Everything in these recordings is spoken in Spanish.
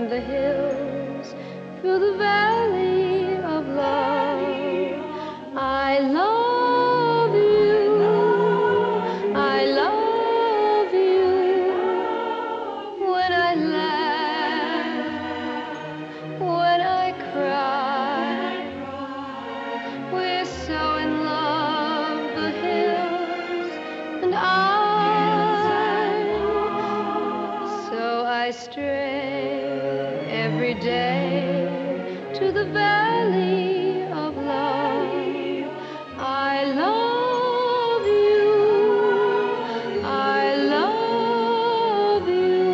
from the hills through the valley of love. I love you, I love you. When I laugh, when I cry, we're so in love, the hills and I. I stray every day to the valley of love. I love you, I love you.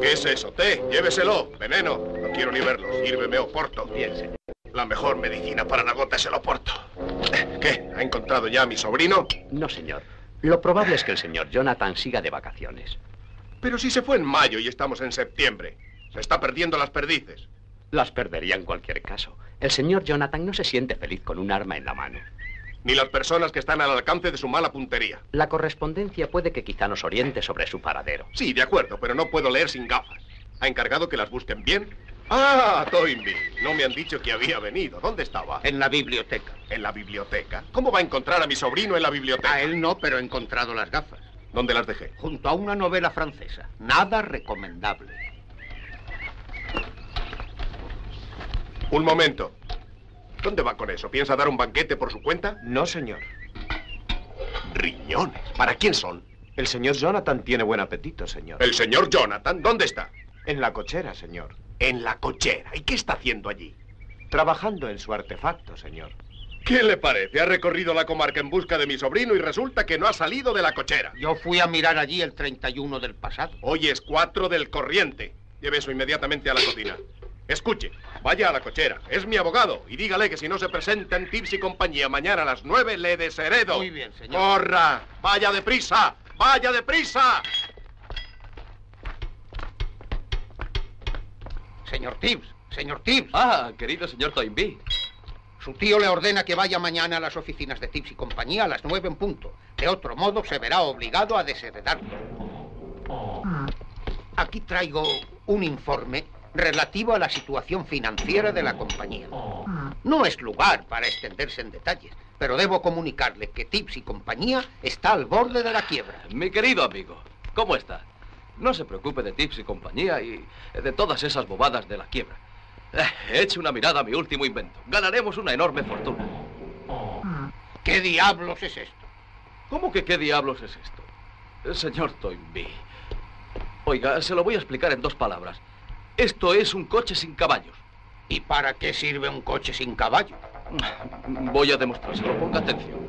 ¿Qué es eso? Té, lléveselo. Veneno. No quiero ni verlo. Sírveme oporto. Bien, señor. La mejor medicina para la gota es el oporto. ¿Qué? ¿Ha encontrado ya a mi sobrino? No, señor. Lo probable es que el señor Jonathan siga de vacaciones. Pero si se fue en mayo y estamos en septiembre. Se está perdiendo las perdices. Las perdería en cualquier caso. El señor Jonathan no se siente feliz con un arma en la mano. Ni las personas que están al alcance de su mala puntería. La correspondencia puede que quizá nos oriente sobre su paradero. Sí, de acuerdo, pero no puedo leer sin gafas. ¿Ha encargado que las busquen bien? ¡Ah, Toynbee! No me han dicho que había venido. ¿Dónde estaba? En la biblioteca. ¿En la biblioteca? ¿Cómo va a encontrar a mi sobrino en la biblioteca? A él no, pero he encontrado las gafas. ¿Dónde las dejé? Junto a una novela francesa. Nada recomendable. Un momento. ¿Dónde va con eso? ¿Piensa dar un banquete por su cuenta? No, señor. Riñones. ¿Para quién son? El señor Jonathan tiene buen apetito, señor. ¿El señor Jonathan? ¿Dónde está? En la cochera, señor. ¿En la cochera? ¿Y qué está haciendo allí? Trabajando en su artefacto, señor. ¿Qué le parece? Ha recorrido la comarca en busca de mi sobrino y resulta que no ha salido de la cochera. Yo fui a mirar allí el 31 del pasado. Hoy es 4 del corriente. Lleve eso inmediatamente a la cocina. Escuche, vaya a la cochera, es mi abogado, y dígale que si no se presentan Tibbs y compañía mañana a las 9, le desheredo. Muy bien, señor. ¡Corra! ¡Vaya deprisa! ¡Vaya deprisa! Señor Tibbs, señor Tibbs. Ah, querido señor Toynbee. Su tío le ordena que vaya mañana a las oficinas de Tibbs y compañía a las 9 en punto. De otro modo, se verá obligado a desheredarlo. Aquí traigo un informe relativo a la situación financiera de la compañía. No es lugar para extenderse en detalles, pero debo comunicarle que Tibbs y compañía está al borde de la quiebra. Mi querido amigo, ¿cómo está? No se preocupe de Tibbs y compañía y de todas esas bobadas de la quiebra. Eche una mirada a mi último invento. Ganaremos una enorme fortuna. ¿Qué diablos es esto? ¿Cómo que qué diablos es esto? El señor Toynbee. Oiga, se lo voy a explicar en 2 palabras. Esto es un coche sin caballos. ¿Y para qué sirve un coche sin caballos? Voy a demostrárselo, ponga atención.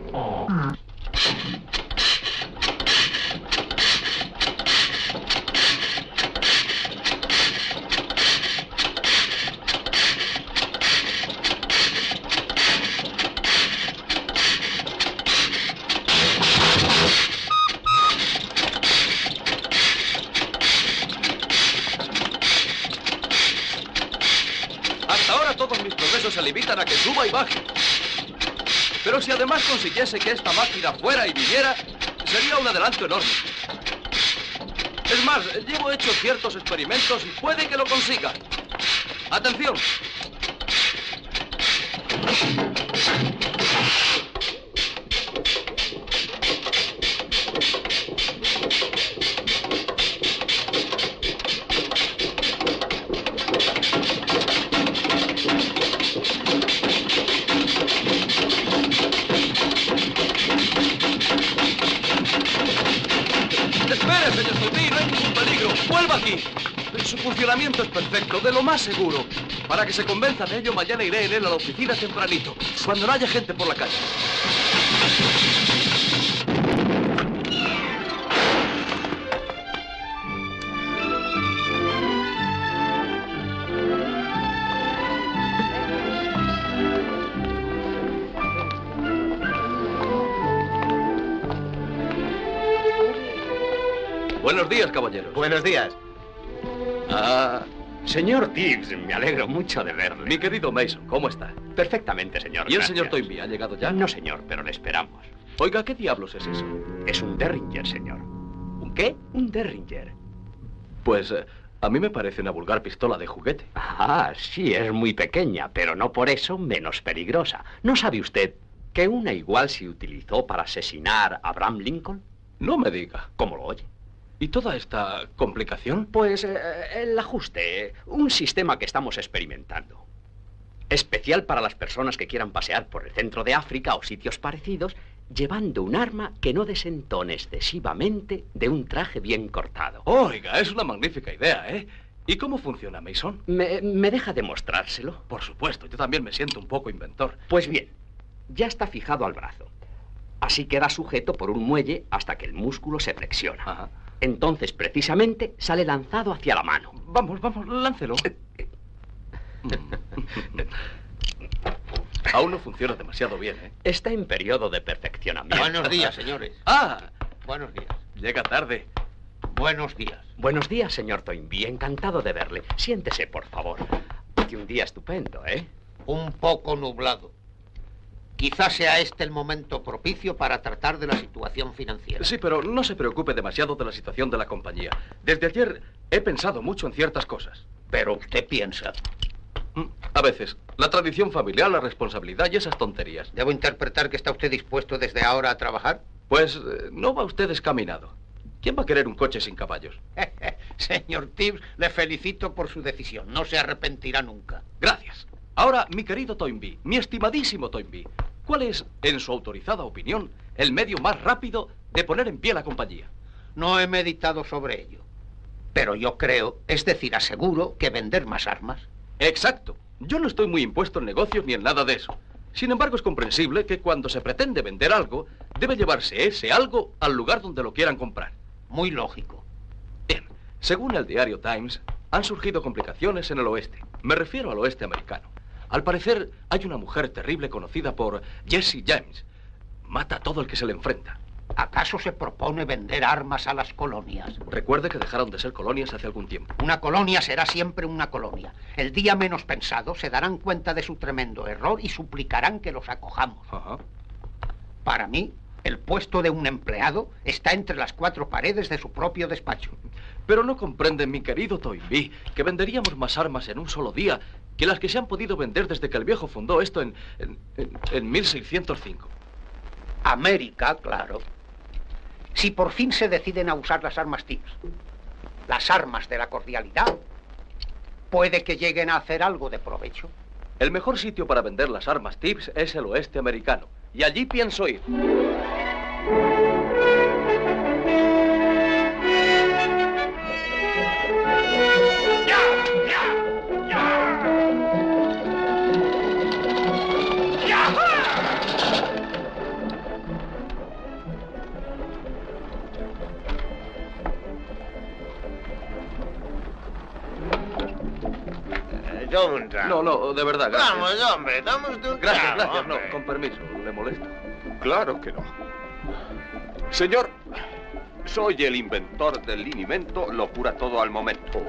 Se limitan a que suba y baje. Pero si además consiguiese que esta máquina fuera y viniera, sería un adelanto enorme. Es más, llevo hecho ciertos experimentos y puede que lo consiga. ¡Atención! Su funcionamiento es perfecto, de lo más seguro. Para que se convenza de ello, mañana iré en él a la oficina tempranito, cuando no haya gente por la calle. Buenos días, caballero. Buenos días. Señor Tibbs, me alegro mucho de verle. Mi querido Mason, ¿cómo está? Perfectamente, señor. ¿Y el señor Toynbee ha llegado ya? No, señor, pero le esperamos. Oiga, ¿qué diablos es eso? Es un Derringer, señor. ¿Un qué? Un Derringer. Pues a mí me parece una vulgar pistola de juguete. Ah, sí, es muy pequeña, pero no por eso menos peligrosa. ¿No sabe usted que una igual se utilizó para asesinar a Abraham Lincoln? No me diga. ¿Cómo lo oye? ¿Y toda esta complicación? Pues el ajuste, un sistema que estamos experimentando. Especial para las personas que quieran pasear por el centro de África o sitios parecidos, llevando un arma que no desentone excesivamente de un traje bien cortado. Oiga, es una magnífica idea, ¿eh? ¿Y cómo funciona, Mason? ¿Me deja demostrárselo? Por supuesto, yo también me siento un poco inventor. Pues bien, ya está fijado al brazo. Así queda sujeto por un muelle hasta que el músculo se flexiona. Ajá. Entonces, precisamente, sale lanzado hacia la mano. Vamos, vamos, láncelo. Aún no funciona demasiado bien, ¿eh? Está en periodo de perfeccionamiento. Buenos días, señores. Ah, buenos días. Llega tarde. Buenos días. Buenos días, señor Toynbee. Encantado de verle. Siéntese, por favor. Hace un día estupendo, ¿eh? Un poco nublado. Quizás sea este el momento propicio para tratar de la situación financiera. Sí, pero no se preocupe demasiado de la situación de la compañía. Desde ayer he pensado mucho en ciertas cosas. Pero usted piensa. A veces. La tradición familiar, la responsabilidad y esas tonterías. ¿Debo interpretar que está usted dispuesto desde ahora a trabajar? Pues no va usted descaminado. ¿Quién va a querer un coche sin caballos? Señor Tibbs, le felicito por su decisión. No se arrepentirá nunca. Gracias. Ahora, mi querido Toynbee, mi estimadísimo Toynbee, ¿cuál es, en su autorizada opinión, el medio más rápido de poner en pie la compañía? No he meditado sobre ello, pero yo creo, es decir, aseguro, que vender más armas. Exacto. Yo no estoy muy impuesto en negocios ni en nada de eso. Sin embargo, es comprensible que cuando se pretende vender algo, debe llevarse ese algo al lugar donde lo quieran comprar. Muy lógico. Bien, según el diario Times, han surgido complicaciones en el oeste. Me refiero al oeste americano. Al parecer, hay una mujer terrible conocida por Jesse James. Mata a todo el que se le enfrenta. ¿Acaso se propone vender armas a las colonias? Recuerde que dejaron de ser colonias hace algún tiempo. Una colonia será siempre una colonia. El día menos pensado se darán cuenta de su tremendo error y suplicarán que los acojamos. Ajá. Para mí, el puesto de un empleado está entre las cuatro paredes de su propio despacho. Pero no comprende, mi querido Toynbee, que venderíamos más armas en un solo día que las que se han podido vender desde que el viejo fundó esto en 1605. América, claro. Si por fin se deciden a usar las armas Tibbs, las armas de la cordialidad, puede que lleguen a hacer algo de provecho. El mejor sitio para vender las armas Tibbs es el oeste americano, y allí pienso ir. No, no, de verdad, gracias. Vamos, hombre, damos un trago. Gracias, gracias, hombre. No, con permiso, ¿le molesta? Claro que no. Señor, soy el inventor del linimento, lo cura todo al momento.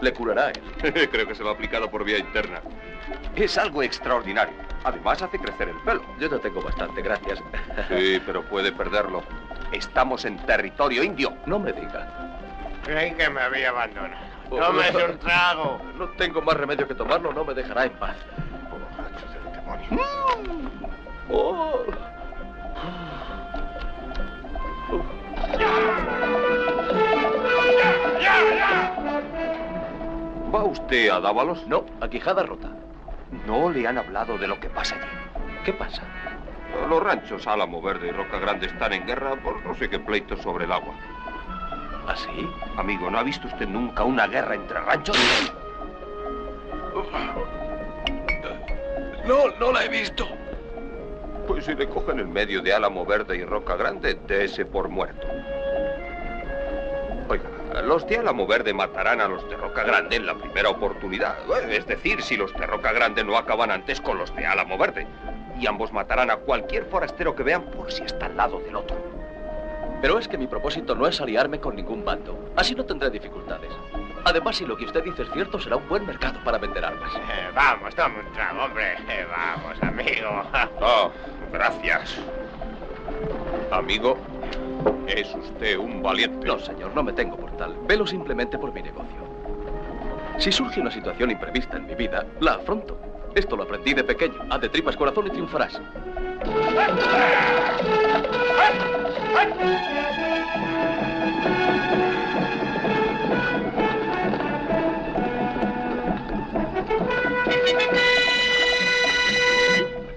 ¿Le curará él? Creo que se lo ha aplicado por vía interna. Es algo extraordinario. Además, hace crecer el pelo. Yo ya tengo bastante, gracias. Sí, pero puede perderlo. Estamos en territorio indio. No me diga. Creí que me había abandonado. ¡Tómese un trago! No tengo más remedio que tomarlo, no me dejará en paz. ¡Borrachos del demonio! ¡Oh! ¿Va usted a Dávalos? No, a Quijada Rota. No le han hablado de lo que pasa allí. ¿Qué pasa? Los ranchos Álamo Verde y Roca Grande están en guerra por no sé qué pleitos sobre el agua. ¿Ah, sí? Amigo, ¿no ha visto usted nunca una guerra entre ranchos? No, no la he visto. Pues si le cogen en medio de Álamo Verde y Roca Grande, dése por muerto. Oiga, los de Álamo Verde matarán a los de Roca Grande en la primera oportunidad. Es decir, si los de Roca Grande no acaban antes con los de Álamo Verde. Y ambos matarán a cualquier forastero que vean por si está al lado del otro. Pero es que mi propósito no es aliarme con ningún bando. Así no tendré dificultades. Además, si lo que usted dice es cierto, será un buen mercado para vender armas. Vamos, toma un trago, hombre. Vamos, amigo. Oh, gracias. Amigo, es usted un valiente. No, señor, no me tengo por tal. Velo simplemente por mi negocio. Si surge una situación imprevista en mi vida, la afronto. Esto lo aprendí de pequeño. Haz de tripas corazón y triunfarás.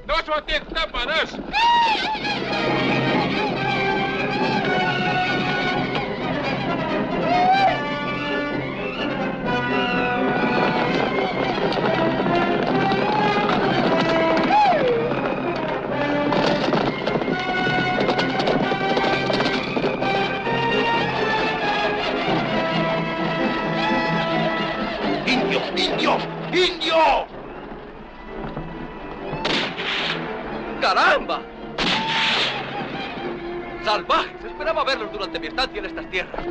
¡Dos o 10 cámaras! ¡Indio! ¡Caramba! ¡Salvajes! Esperaba verlos durante mi estancia en estas tierras.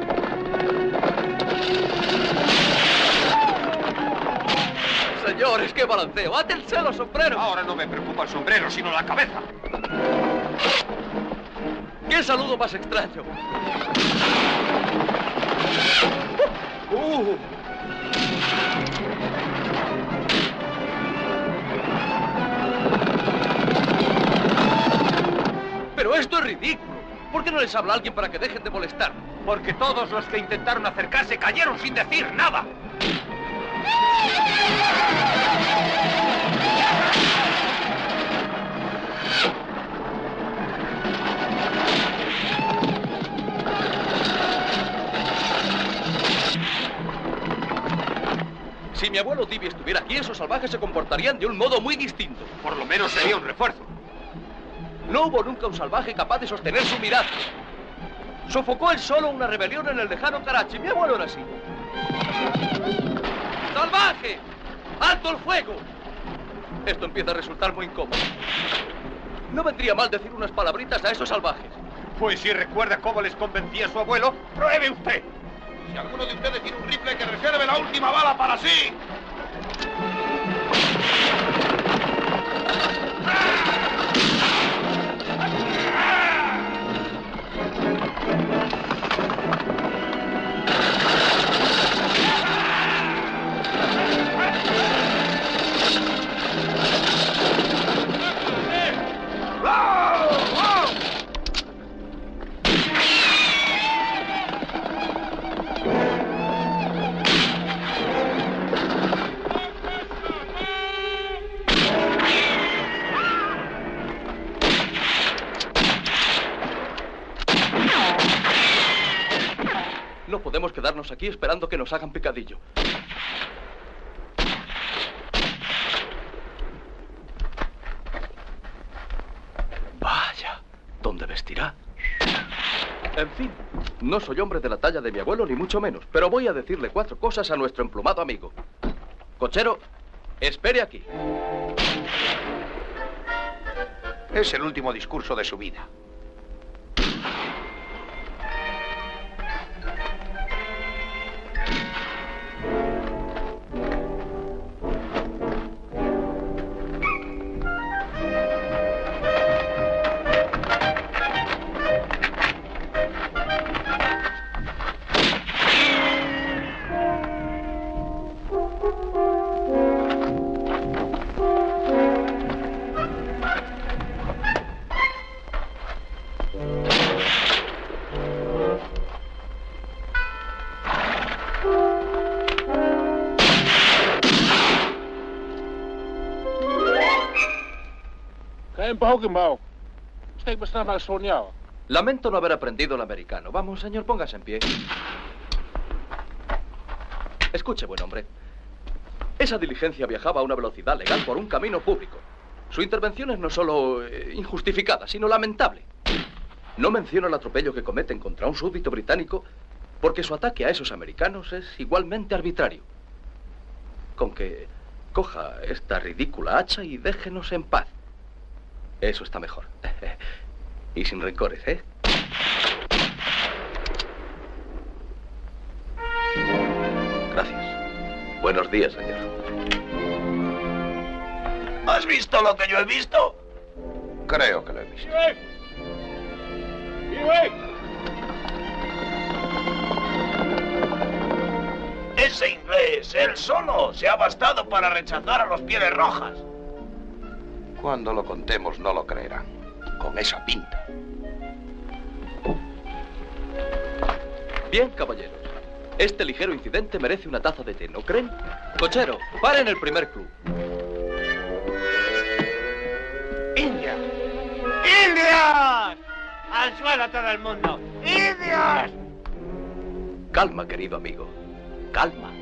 Señores, qué balanceo. ¡Átense los sombreros! Ahora no me preocupa el sombrero, sino la cabeza. ¡Qué saludo más extraño! Pero esto es ridículo. ¿Por qué no les habla alguien para que dejen de molestar? Porque todos los que intentaron acercarse cayeron sin decir nada. Si mi abuelo Tibbs estuviera aquí, esos salvajes se comportarían de un modo muy distinto. Por lo menos sería un refuerzo. No hubo nunca un salvaje capaz de sostener su mirada. Sofocó él solo una rebelión en el lejano Karachi. Mi abuelo era así. ¡Salvaje! ¡Alto el fuego! Esto empieza a resultar muy incómodo. No vendría mal decir unas palabritas a esos salvajes. Pues si recuerda cómo les convencía su abuelo, pruebe usted. Si alguno de ustedes tiene un rifle, que reserve la última bala para sí. Podemos quedarnos aquí esperando que nos hagan picadillo. Vaya, ¿dónde vestirá? En fin, no soy hombre de la talla de mi abuelo, ni mucho menos, pero voy a decirle 4 cosas a nuestro emplumado amigo. Cochero, espere aquí. Es el último discurso de su vida. Lamento no haber aprendido el americano. Vamos, señor, póngase en pie. Escuche, buen hombre. Esa diligencia viajaba a una velocidad legal por un camino público. Su intervención es no solo injustificada, sino lamentable. No menciono el atropello que cometen contra un súbdito británico porque su ataque a esos americanos es igualmente arbitrario. Con que coja esta ridícula hacha y déjenos en paz. Eso está mejor. Y sin rencores, ¿eh? Gracias. Buenos días, señor. ¿Has visto lo que yo he visto? Creo que lo he visto. Ese inglés, él solo, se ha bastado para rechazar a los pieles rojas. Cuando lo contemos no lo creerán, con esa pinta. Bien, caballeros. Este ligero incidente merece una taza de té, ¿no creen? Cochero, paren el primer club. ¡Indios! ¡Indios! ¡Al suelo todo el mundo! ¡Indios! Calma, querido amigo. Calma.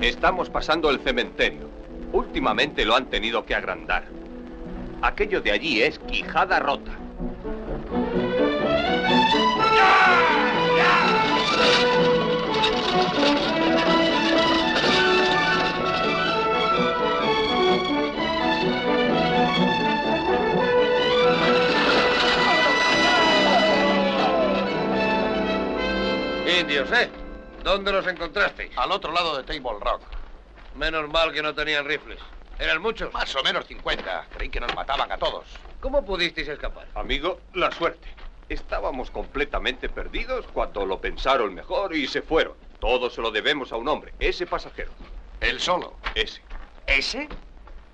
Estamos pasando el cementerio. Últimamente lo han tenido que agrandar. Aquello de allí es Quijada Rota. Indios, ¿eh? ¿Dónde los encontrasteis? Al otro lado de Table Rock. Menos mal que no tenían rifles. ¿Eran muchos? Más o menos 50. Creí que nos mataban a todos. ¿Cómo pudisteis escapar? Amigo, la suerte. Estábamos completamente perdidos cuando lo pensaron mejor y se fueron. Todo se lo debemos a un hombre, ese pasajero. ¿Él solo? Ese. ¿Ese?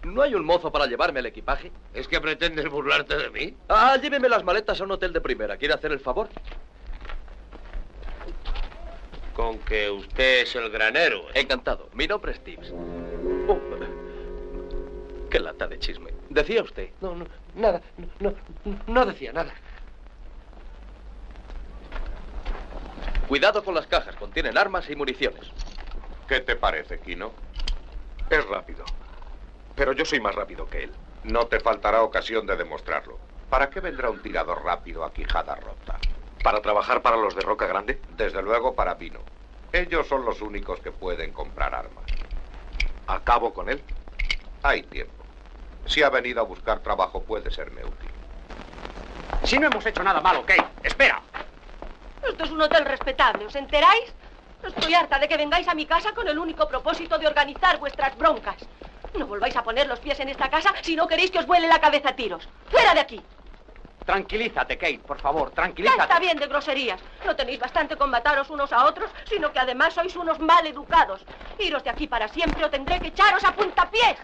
¿No hay un mozo para llevarme el equipaje? ¿Es que pretendes burlarte de mí? Ah, lléveme las maletas a un hotel de primera. ¿Quiere hacer el favor? Con que usted es el gran héroe. Encantado. Mi nombre es Tibbs. Oh, qué lata de chisme. ¿Decía usted? No, no, nada. No decía nada. Cuidado con las cajas. Contienen armas y municiones. ¿Qué te parece, Kino? Es rápido. Pero yo soy más rápido que él. No te faltará ocasión de demostrarlo. ¿Para qué vendrá un tirador rápido a Quijada Rota? ¿Para trabajar para los de Roca Grande? Desde luego para Pino. Ellos son los únicos que pueden comprar armas. ¿Acabo con él? Hay tiempo. Si ha venido a buscar trabajo puede serme útil. Si no hemos hecho nada malo, Kate. ¡Espera! Esto es un hotel respetable, ¿os enteráis? Estoy harta de que vengáis a mi casa con el único propósito de organizar vuestras broncas. No volváis a poner los pies en esta casa si no queréis que os vuele la cabeza a tiros. ¡Fuera de aquí! Tranquilízate, Kate, por favor, tranquilízate. Ya está bien de groserías. No tenéis bastante con mataros unos a otros, sino que además sois unos mal educados. Iros de aquí para siempre o tendré que echaros a puntapiés.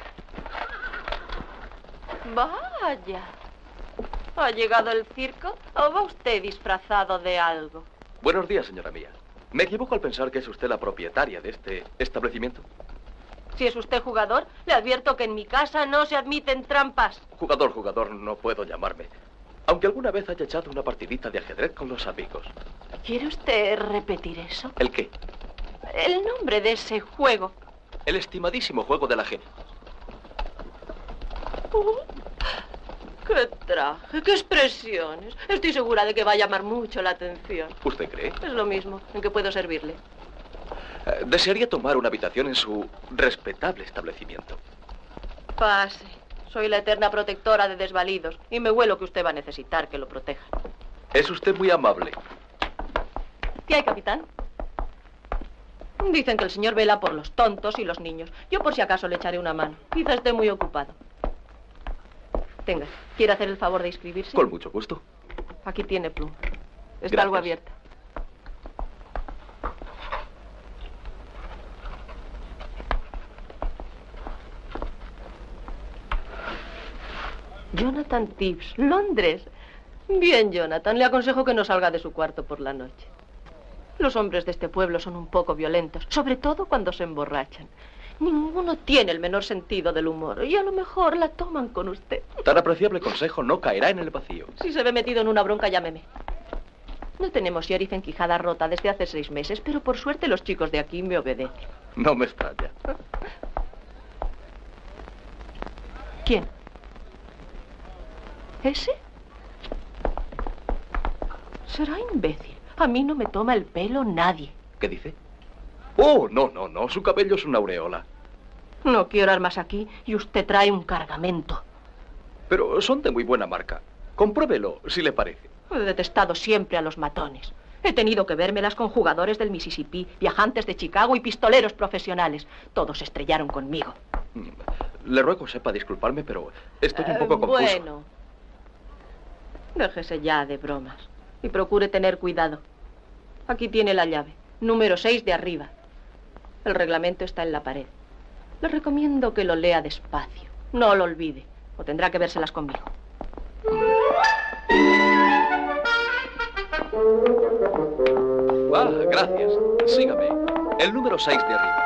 Vaya. ¿Ha llegado el circo o va usted disfrazado de algo? Buenos días, señora mía. ¿Me equivoco al pensar que es usted la propietaria de este establecimiento? Si es usted jugador, le advierto que en mi casa no se admiten trampas. Jugador, no puedo llamarme. Aunque alguna vez haya echado una partidita de ajedrez con los amigos. ¿Quiere usted repetir eso? ¿El qué? El nombre de ese juego. El estimadísimo juego del ajedrez. ¡Qué traje! ¡Qué expresiones! Estoy segura de que va a llamar mucho la atención. ¿Usted cree? Es lo mismo. ¿En qué puedo servirle? Desearía tomar una habitación en su respetable establecimiento. Pase. Soy la eterna protectora de desvalidos y me huelo que usted va a necesitar que lo proteja. Es usted muy amable. ¿Qué hay, capitán? Dicen que el señor vela por los tontos y los niños. Yo por si acaso le echaré una mano. Quizá esté muy ocupado. Tenga, ¿quiere hacer el favor de inscribirse? Con mucho gusto. Aquí tiene pluma. Está Gracias. Algo abierta. Jonathan Tibbs, Londres. Bien, Jonathan, le aconsejo que no salga de su cuarto por la noche. Los hombres de este pueblo son un poco violentos, sobre todo cuando se emborrachan. Ninguno tiene el menor sentido del humor y a lo mejor la toman con usted. Tan apreciable consejo no caerá en el vacío. Si se ve metido en una bronca, llámeme. No tenemos sheriff en Quijada Rota desde hace 6 meses, pero por suerte los chicos de aquí me obedecen. No me extraña. ¿Quién? ¿Ese? Será imbécil. A mí no me toma el pelo nadie. ¿Qué dice? Oh, no, no, no. Su cabello es una aureola. No quiero armas aquí y usted trae un cargamento. Pero son de muy buena marca. Compruébelo, si le parece. He detestado siempre a los matones. He tenido que vérmelas con jugadores del Mississippi, viajantes de Chicago y pistoleros profesionales. Todos se estrellaron conmigo. Le ruego sepa disculparme, pero estoy un poco confuso. Bueno, déjese ya de bromas y procure tener cuidado. Aquí tiene la llave, número 6 de arriba. El reglamento está en la pared. Le recomiendo que lo lea despacio. No lo olvide, o tendrá que vérselas conmigo. Ah, gracias. Sígame. El número 6 de arriba.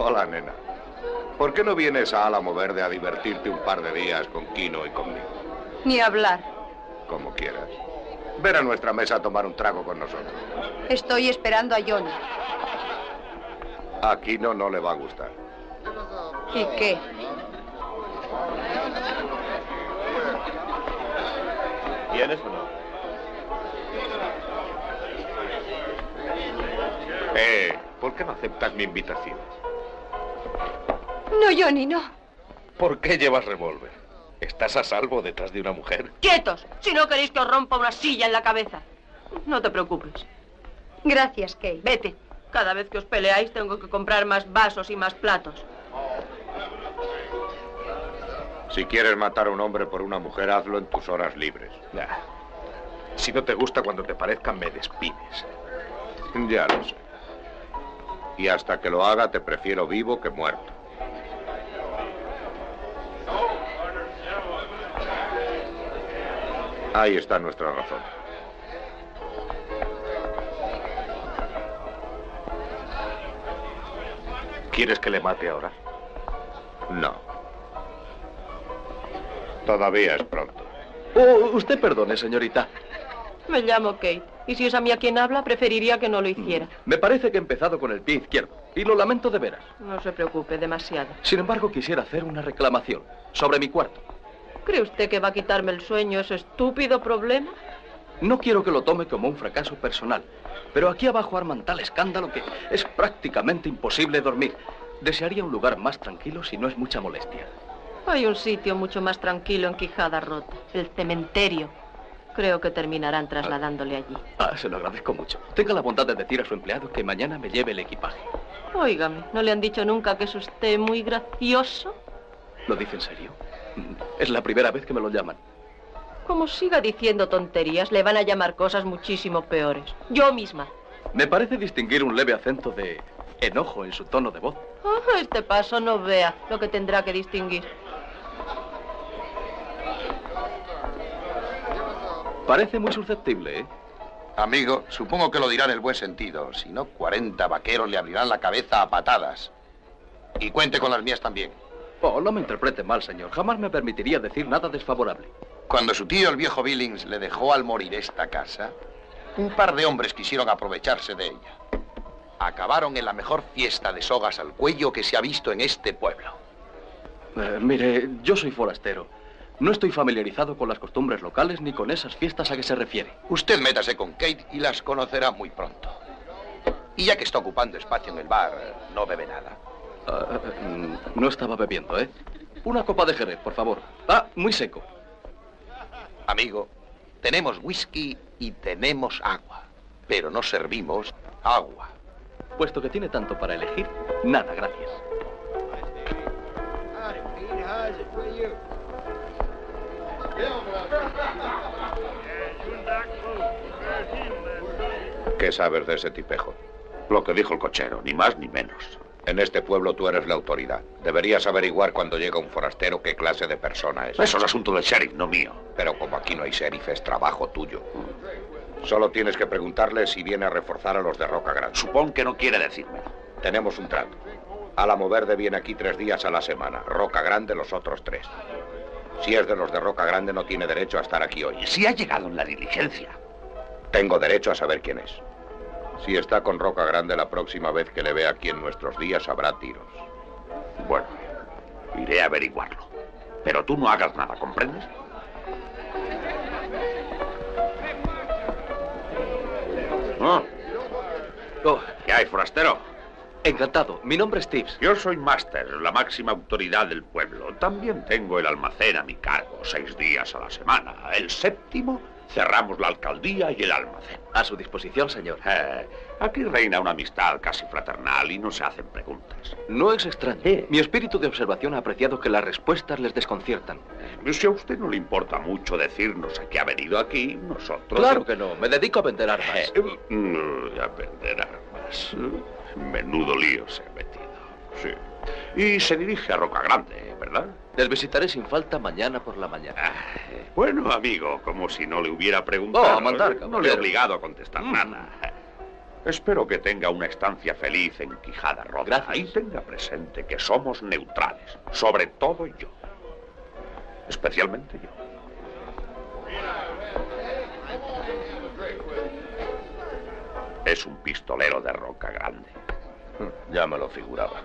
Hola, nena. ¿Por qué no vienes a Álamo Verde a divertirte un par de días con Kino y conmigo? Ni hablar. Como quieras. Ven a nuestra mesa a tomar un trago con nosotros. Estoy esperando a Johnny. A Kino no le va a gustar. ¿Y qué? ¿Vienes o no? ¿Por qué no aceptas mi invitación? No, Johnny, no. ¿Por qué llevas revólver? ¿Estás a salvo detrás de una mujer? ¡Quietos! Si no queréis que os rompa una silla en la cabeza. No te preocupes. Gracias, Kate. Vete. Cada vez que os peleáis tengo que comprar más vasos y más platos. Si quieres matar a un hombre por una mujer, hazlo en tus horas libres. Nah. Si no te gusta cuando te parezca, me despides. Ya lo sé. Y hasta que lo haga, te prefiero vivo que muerto. Ahí está nuestra razón. ¿Quieres que le mate ahora? No. Todavía es pronto. Oh, usted perdone, señorita. Me llamo Kate, y si es a mí a quien habla, preferiría que no lo hiciera. Me parece que he empezado con el pie izquierdo, y lo lamento de veras. No se preocupe, demasiado. Sin embargo, quisiera hacer una reclamación sobre mi cuarto. ¿Cree usted que va a quitarme el sueño ese estúpido problema? No quiero que lo tome como un fracaso personal, pero aquí abajo arman tal escándalo que es prácticamente imposible dormir. Desearía un lugar más tranquilo si no es mucha molestia. Hay un sitio mucho más tranquilo en Quijada Rota, el cementerio. Creo que terminarán trasladándole allí. Ah, se lo agradezco mucho. Tenga la bondad de decir a su empleado que mañana me lleve el equipaje. Óigame, ¿no le han dicho nunca que es usted muy gracioso? ¿Lo dice en serio? Es la primera vez que me lo llaman. Como siga diciendo tonterías, le van a llamar cosas muchísimo peores. Yo misma. Me parece distinguir un leve acento de enojo en su tono de voz. Oh, este paso no vea lo que tendrá que distinguir. Parece muy susceptible, ¿eh? Amigo, supongo que lo dirá en el buen sentido. Si no, 40 vaqueros le abrirán la cabeza a patadas. Y cuente con las mías también. Oh, no me interprete mal, señor. Jamás me permitiría decir nada desfavorable. Cuando su tío, el viejo Billings, le dejó al morir esta casa, un par de hombres quisieron aprovecharse de ella. Acabaron en la mejor fiesta de sogas al cuello que se ha visto en este pueblo. Mire, yo soy forastero. No estoy familiarizado con las costumbres locales ni con esas fiestas a que se refiere. Usted métase con Kate y las conocerá muy pronto. Y ya que está ocupando espacio en el bar, no bebe nada. No estaba bebiendo, ¿eh? Una copa de jerez, por favor. Ah, muy seco. Amigo, tenemos whisky y tenemos agua, pero no servimos agua. Puesto que tiene tanto para elegir, nada, gracias. ¿Qué sabes de ese tipejo? Lo que dijo el cochero, ni más ni menos. En este pueblo tú eres la autoridad. Deberías averiguar cuando llega un forastero qué clase de persona es. Eso es asunto del sheriff, no mío. Pero como aquí no hay sheriff, es trabajo tuyo. Solo tienes que preguntarle si viene a reforzar a los de Roca Grande. Supón que no quiere decírmelo. Tenemos un trato. Álamo Verde viene aquí 3 días a la semana. Roca Grande los otros 3. Si es de los de Roca Grande, no tiene derecho a estar aquí hoy. Si ha llegado en la diligencia. Tengo derecho a saber quién es. Si está con Roca Grande, la próxima vez que le vea aquí en nuestros días habrá tiros. Bueno, iré a averiguarlo. Pero tú no hagas nada, ¿comprendes? ¿No? Oh. ¿Qué hay, forastero? Encantado. Mi nombre es Tibbs. Yo soy Master, la máxima autoridad del pueblo. También tengo el almacén a mi cargo, 6 días a la semana. El 7º cerramos la alcaldía y el almacén. A su disposición, señor. Aquí reina una amistad casi fraternal y no se hacen preguntas. No es extraño. Mi espíritu de observación ha apreciado que las respuestas les desconciertan. Si a usted no le importa mucho decirnos a qué ha venido aquí, nosotros... Claro que no. Me dedico a vender armas. A vender armas. Menudo lío se ha metido. Sí. Y se dirige a Roca Grande, ¿verdad? Les visitaré sin falta mañana por la mañana. Bueno, amigo, como si no le hubiera preguntado. Oh, a mandar, no le he obligado a contestar nada. Espero que tenga una estancia feliz en Quijada Rota. Gracias. Y tenga presente que somos neutrales. Sobre todo yo. Especialmente yo. Es un pistolero de Roca Grande. Ya me lo figuraba.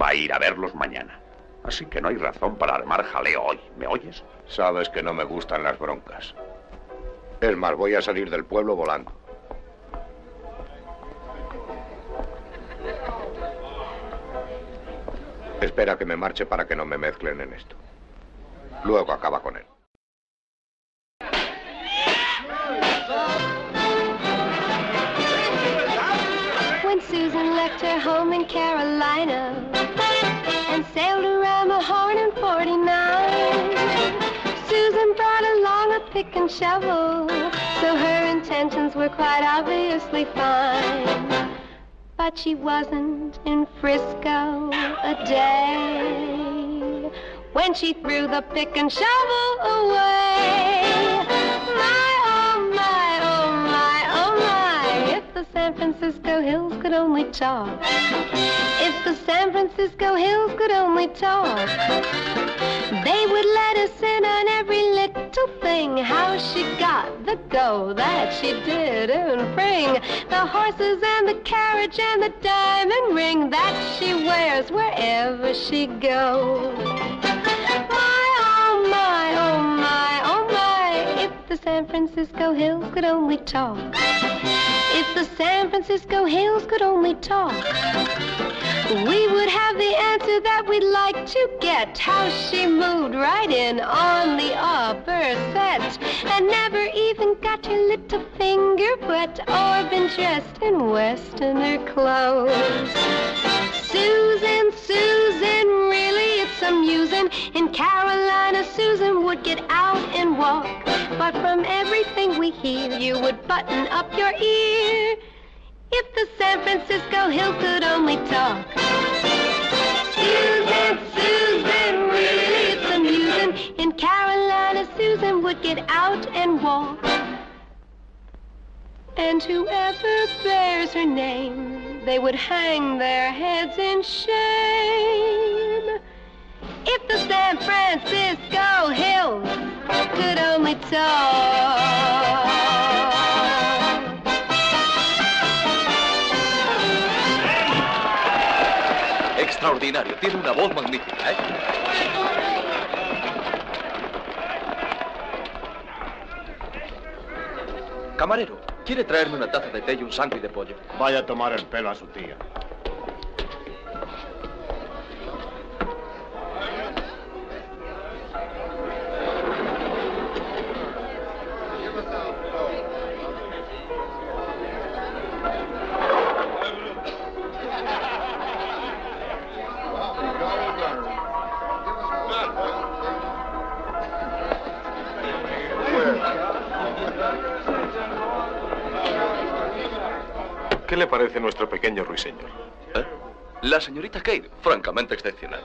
Va a ir a verlos mañana. Así que no hay razón para armar jaleo hoy. ¿Me oyes? Sabes que no me gustan las broncas. Es más, voy a salir del pueblo volando. Espera que me marche para que no me mezclen en esto. Luego acaba con él. Susan left her home in Carolina and sailed around the Horn in 49. Susan brought along a pick and shovel, so her intentions were quite obviously fine. But she wasn't in Frisco a day when she threw the pick and shovel away. San Francisco hills could only talk. If the San Francisco hills could only talk, they would let us in on every little thing. How she got the go that she did and bring, the horses and the carriage and the diamond ring that she wears wherever she goes. My, oh my, oh my, oh my, if the San Francisco hills could only talk. If the San Francisco hills could only talk, we would have the answer that we'd like to get. How she moved right in on the upper set and never even got her little finger wet or been dressed in Westerner clothes. Susan, Susan, really it's amusing. In Carolina, Susan would get out and walk. But from everything we hear, you would button up your ear. If the San Francisco hills could only talk. Susan, Susan, really it's amusing. In Carolina, Susan would get out and walk. And whoever bears her name, they would hang their heads in shame. If the San Francisco hills could only talk. Extraordinario, tiene una voz magnífica, ¿eh? Camarero, ¿quiere traerme una taza de té y un sándwich de pollo? Vaya a tomar el pelo a su tía. ¿Qué le parece nuestro pequeño ruiseñor? ¿Eh? La señorita Kate, francamente excepcional.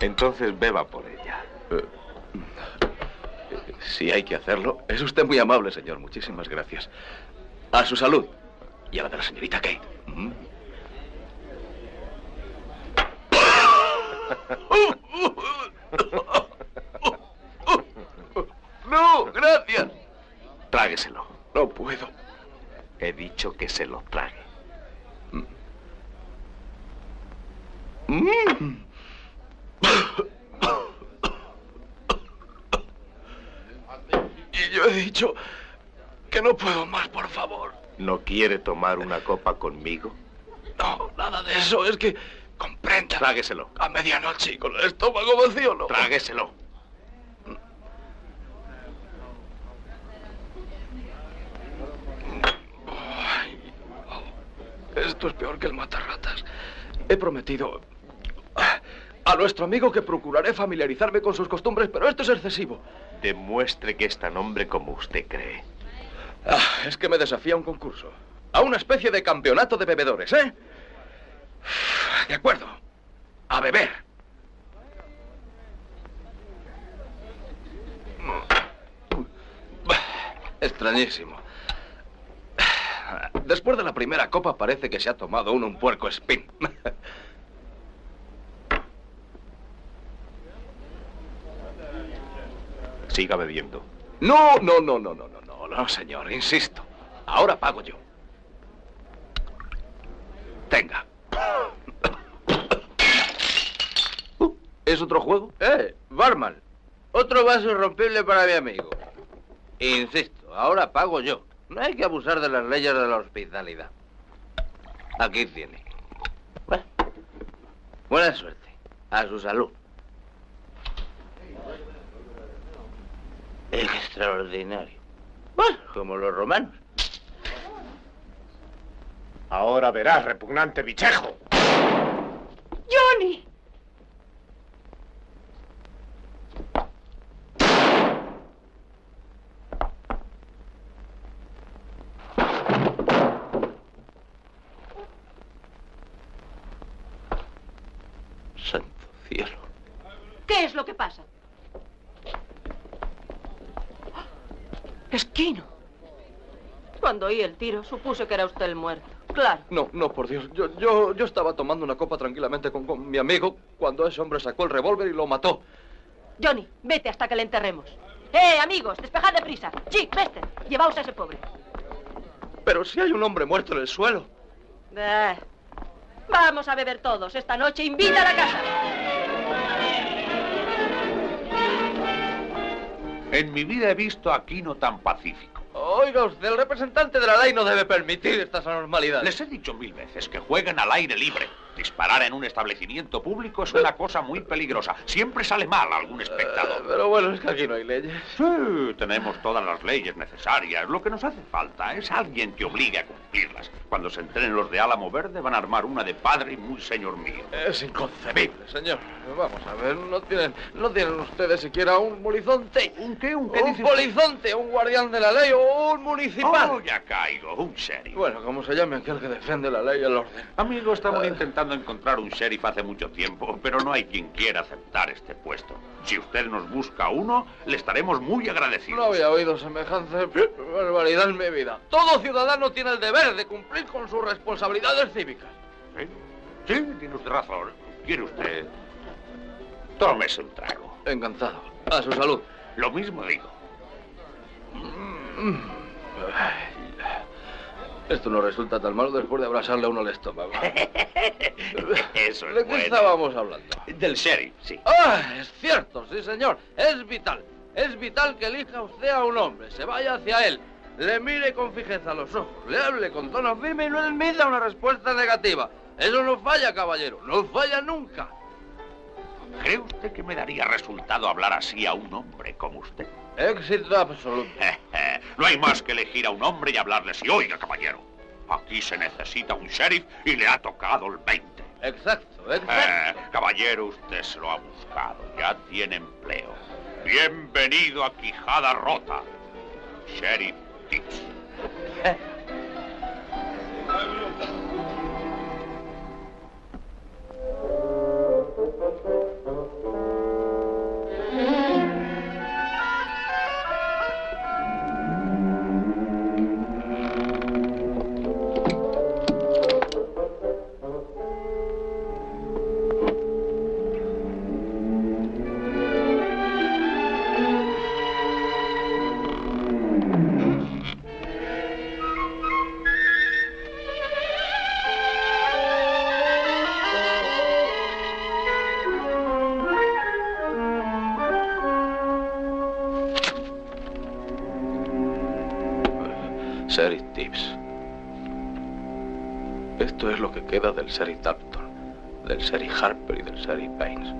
Entonces beba por ella. Si hay que hacerlo. Es usted muy amable, señor. Muchísimas gracias. A su salud. Y a la de la señorita Kate. Mm. No, gracias. Trágueselo. No puedo. He dicho que se lo trague. Mm. Y yo he dicho que no puedo más, por favor. ¿No quiere tomar una copa conmigo? No, nada de eso. Es que comprenda. Trágueselo. A medianoche con el estómago vacío, ¿no? Trágueselo. Esto es peor que el matarratas. He prometido a nuestro amigo que procuraré familiarizarme con sus costumbres, pero esto es excesivo. Demuestre que es tan hombre como usted cree. Ah, es que me desafía a un concurso. A una especie de campeonato de bebedores, ¿eh? De acuerdo. A beber. Extrañísimo. Después de la primera copa parece que se ha tomado uno un puerco espín. Siga bebiendo. No, señor, insisto. Ahora pago yo. Tenga. ¿Es otro juego? Barman, otro vaso irrompible para mi amigo. Insisto, ahora pago yo. No hay que abusar de las leyes de la hospitalidad. Aquí tiene. Bueno, buena suerte. A su salud. Extraordinario. Bueno, como los romanos. Ahora verás, repugnante bichejo. ¡Johnny! Santo cielo. ¿Qué es lo que pasa? Es Kino. Cuando oí el tiro, supuse que era usted el muerto. Claro. No, por Dios. Yo estaba tomando una copa tranquilamente con mi amigo cuando ese hombre sacó el revólver y lo mató. Johnny, vete hasta que le enterremos. Amigos, despejad de prisa. Sí, vete. Llevaos a ese pobre. Pero si hay un hombre muerto en el suelo. Vamos a beber todos esta noche. Invita a la casa. En mi vida he visto a Kino tan pacífico. Oiga usted, el representante de la ley no debe permitir estas anormalidades. Les he dicho 1000 veces que jueguen al aire libre. Disparar en un establecimiento público es una cosa muy peligrosa. Siempre sale mal a algún espectador. Pero bueno, es que aquí no hay leyes. Sí, tenemos todas las leyes necesarias. Lo que nos hace falta es alguien que obligue a cumplirlas. Cuando se entrenen los de Álamo Verde van a armar una de padre y muy señor mío. Es inconcebible, señor. Vamos a ver, ¿no tienen ustedes siquiera un polizonte? ¿Un qué? ¿Un qué? Un polizonte, un guardián de la ley o un municipal. Oh, ya caigo, un sheriff. Bueno, como se llame aquel que defiende la ley y el orden. Amigo, estamos intentando encontrar un sheriff hace mucho tiempo, pero no hay quien quiera aceptar este puesto. Si usted nos busca uno, le estaremos muy agradecidos. No había oído semejante barbaridad en mi vida. Todo ciudadano tiene el deber de cumplir con sus responsabilidades cívicas. Sí, tiene usted razón. ¿Quiere usted? Tómese un trago. Encantado. A su salud. Lo mismo digo. Esto no resulta tan malo después de abrazarle a uno el estómago. Eso es. ¿De qué estábamos hablando? Del sheriff, sí. Ah, es cierto, sí, señor. Es vital. Es vital que elija usted a un hombre, se vaya hacia él, le mire con fijeza a los ojos, le hable con tono firme y no emita una respuesta negativa. Eso no falla, caballero. No falla nunca. ¿Cree usted que me daría resultado hablar así a un hombre como usted? Éxito absoluto. No hay más que elegir a un hombre y hablarle así. Oiga, caballero, aquí se necesita un sheriff y le ha tocado el 20. Exacto. Caballero, usted se lo ha buscado. Ya tiene empleo. Bienvenido a Quijada Rota. Sheriff Tibbs. Sheriff Tibbs. Esto es lo que queda del Sheriff Dalton, del Sheriff Harper y del Sheriff Baines.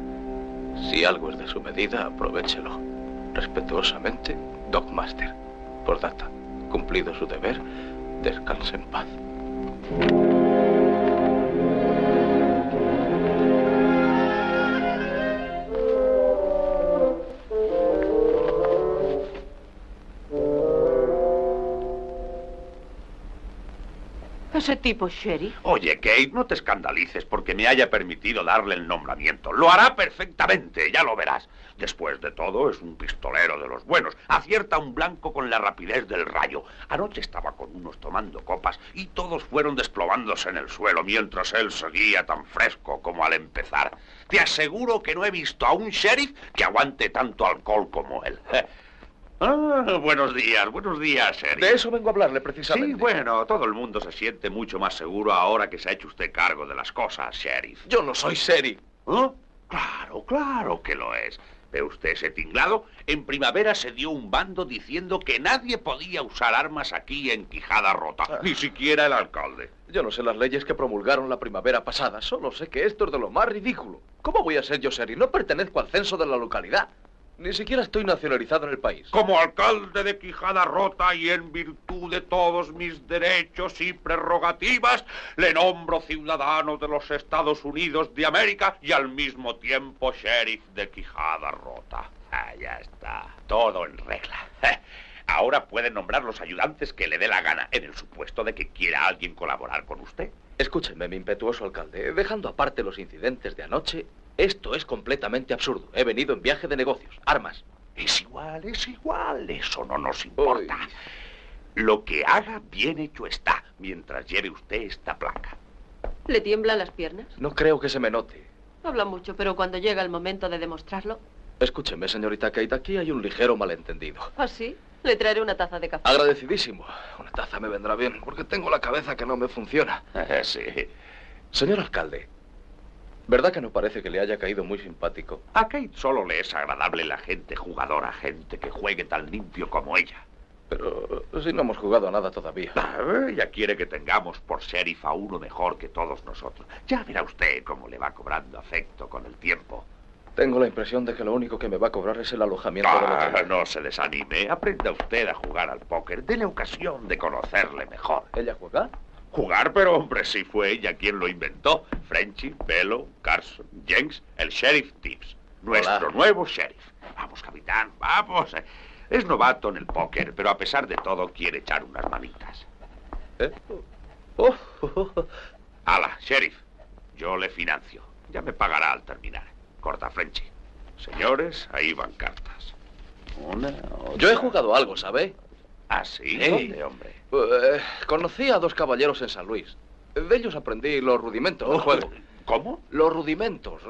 Si algo es de su medida, aprovéchelo. Respetuosamente, Dogmaster. Por data, cumplido su deber, descanse en paz. ¿Ese tipo, Sherry? Oye, Kate, no te escandalices porque me haya permitido darle el nombramiento. Lo hará perfectamente, ya lo verás. Después de todo, es un pistolero de los buenos. Acierta un blanco con la rapidez del rayo. Anoche estaba con unos tomando copas y todos fueron desplomándose en el suelo mientras él seguía tan fresco como al empezar. Te aseguro que no he visto a un sheriff que aguante tanto alcohol como él. Ah, buenos días, Sheriff. De eso vengo a hablarle, precisamente. Sí, bueno, todo el mundo se siente mucho más seguro ahora que se ha hecho usted cargo de las cosas, Sheriff. Yo no soy Sheriff. ¿Eh? Claro, claro que lo es. ¿Ve usted ese tinglado? En primavera se dio un bando diciendo que nadie podía usar armas aquí en Quijada Rota, ni siquiera el alcalde. Yo no sé las leyes que promulgaron la primavera pasada, solo sé que esto es de lo más ridículo. ¿Cómo voy a ser yo Sheriff? No pertenezco al censo de la localidad. Ni siquiera estoy nacionalizado en el país. Como alcalde de Quijada Rota y en virtud de todos mis derechos y prerrogativas, le nombro ciudadano de los Estados Unidos de América y al mismo tiempo sheriff de Quijada Rota. Ah, ya está. Todo en regla. Ahora puede nombrar los ayudantes que le dé la gana, en el supuesto de que quiera alguien colaborar con usted. Escúcheme, mi impetuoso alcalde, dejando aparte los incidentes de anoche, esto es completamente absurdo. He venido en viaje de negocios, armas. Es igual, eso no nos importa. Uy. Lo que haga, bien hecho está, mientras lleve usted esta placa. ¿Le tiemblan las piernas? No creo que se me note. Habla mucho, pero cuando llega el momento de demostrarlo... Escúcheme, señorita Kate, aquí hay un ligero malentendido. ¿Ah, sí? Le traeré una taza de café. Agradecidísimo. Una taza me vendrá bien, porque tengo la cabeza que no me funciona. Sí. Señor alcalde... ¿Verdad que no parece que le haya caído muy simpático? A Kate solo le es agradable la gente jugadora, gente que juegue tan limpio como ella. Pero si no hemos jugado a nada todavía. Ella quiere que tengamos por sheriff a uno mejor que todos nosotros. Ya verá usted cómo le va cobrando afecto con el tiempo. Tengo la impresión de que lo único que me va a cobrar es el alojamiento de la... No se desanime, aprenda usted a jugar al póker. Dele ocasión de conocerle mejor. ¿Ella juega? Jugar, pero hombre, sí fue ella quien lo inventó. Frenchy, Bello, Carson, Jenks, el Sheriff Tibbs. Nuestro nuevo sheriff. Vamos, capitán, vamos. Es novato en el póker, pero a pesar de todo quiere echar unas manitas. ¿Eh? Ala, sheriff, yo le financio. Ya me pagará al terminar. Corta, Frenchy. Señores, ahí van cartas. Una, otra... Yo he jugado algo, ¿sabe? ¿Ah, sí? ¿Dónde, hombre? Conocí a dos caballeros en San Luis. De ellos aprendí los rudimentos del juego. ¿Cómo? Los rudimentos.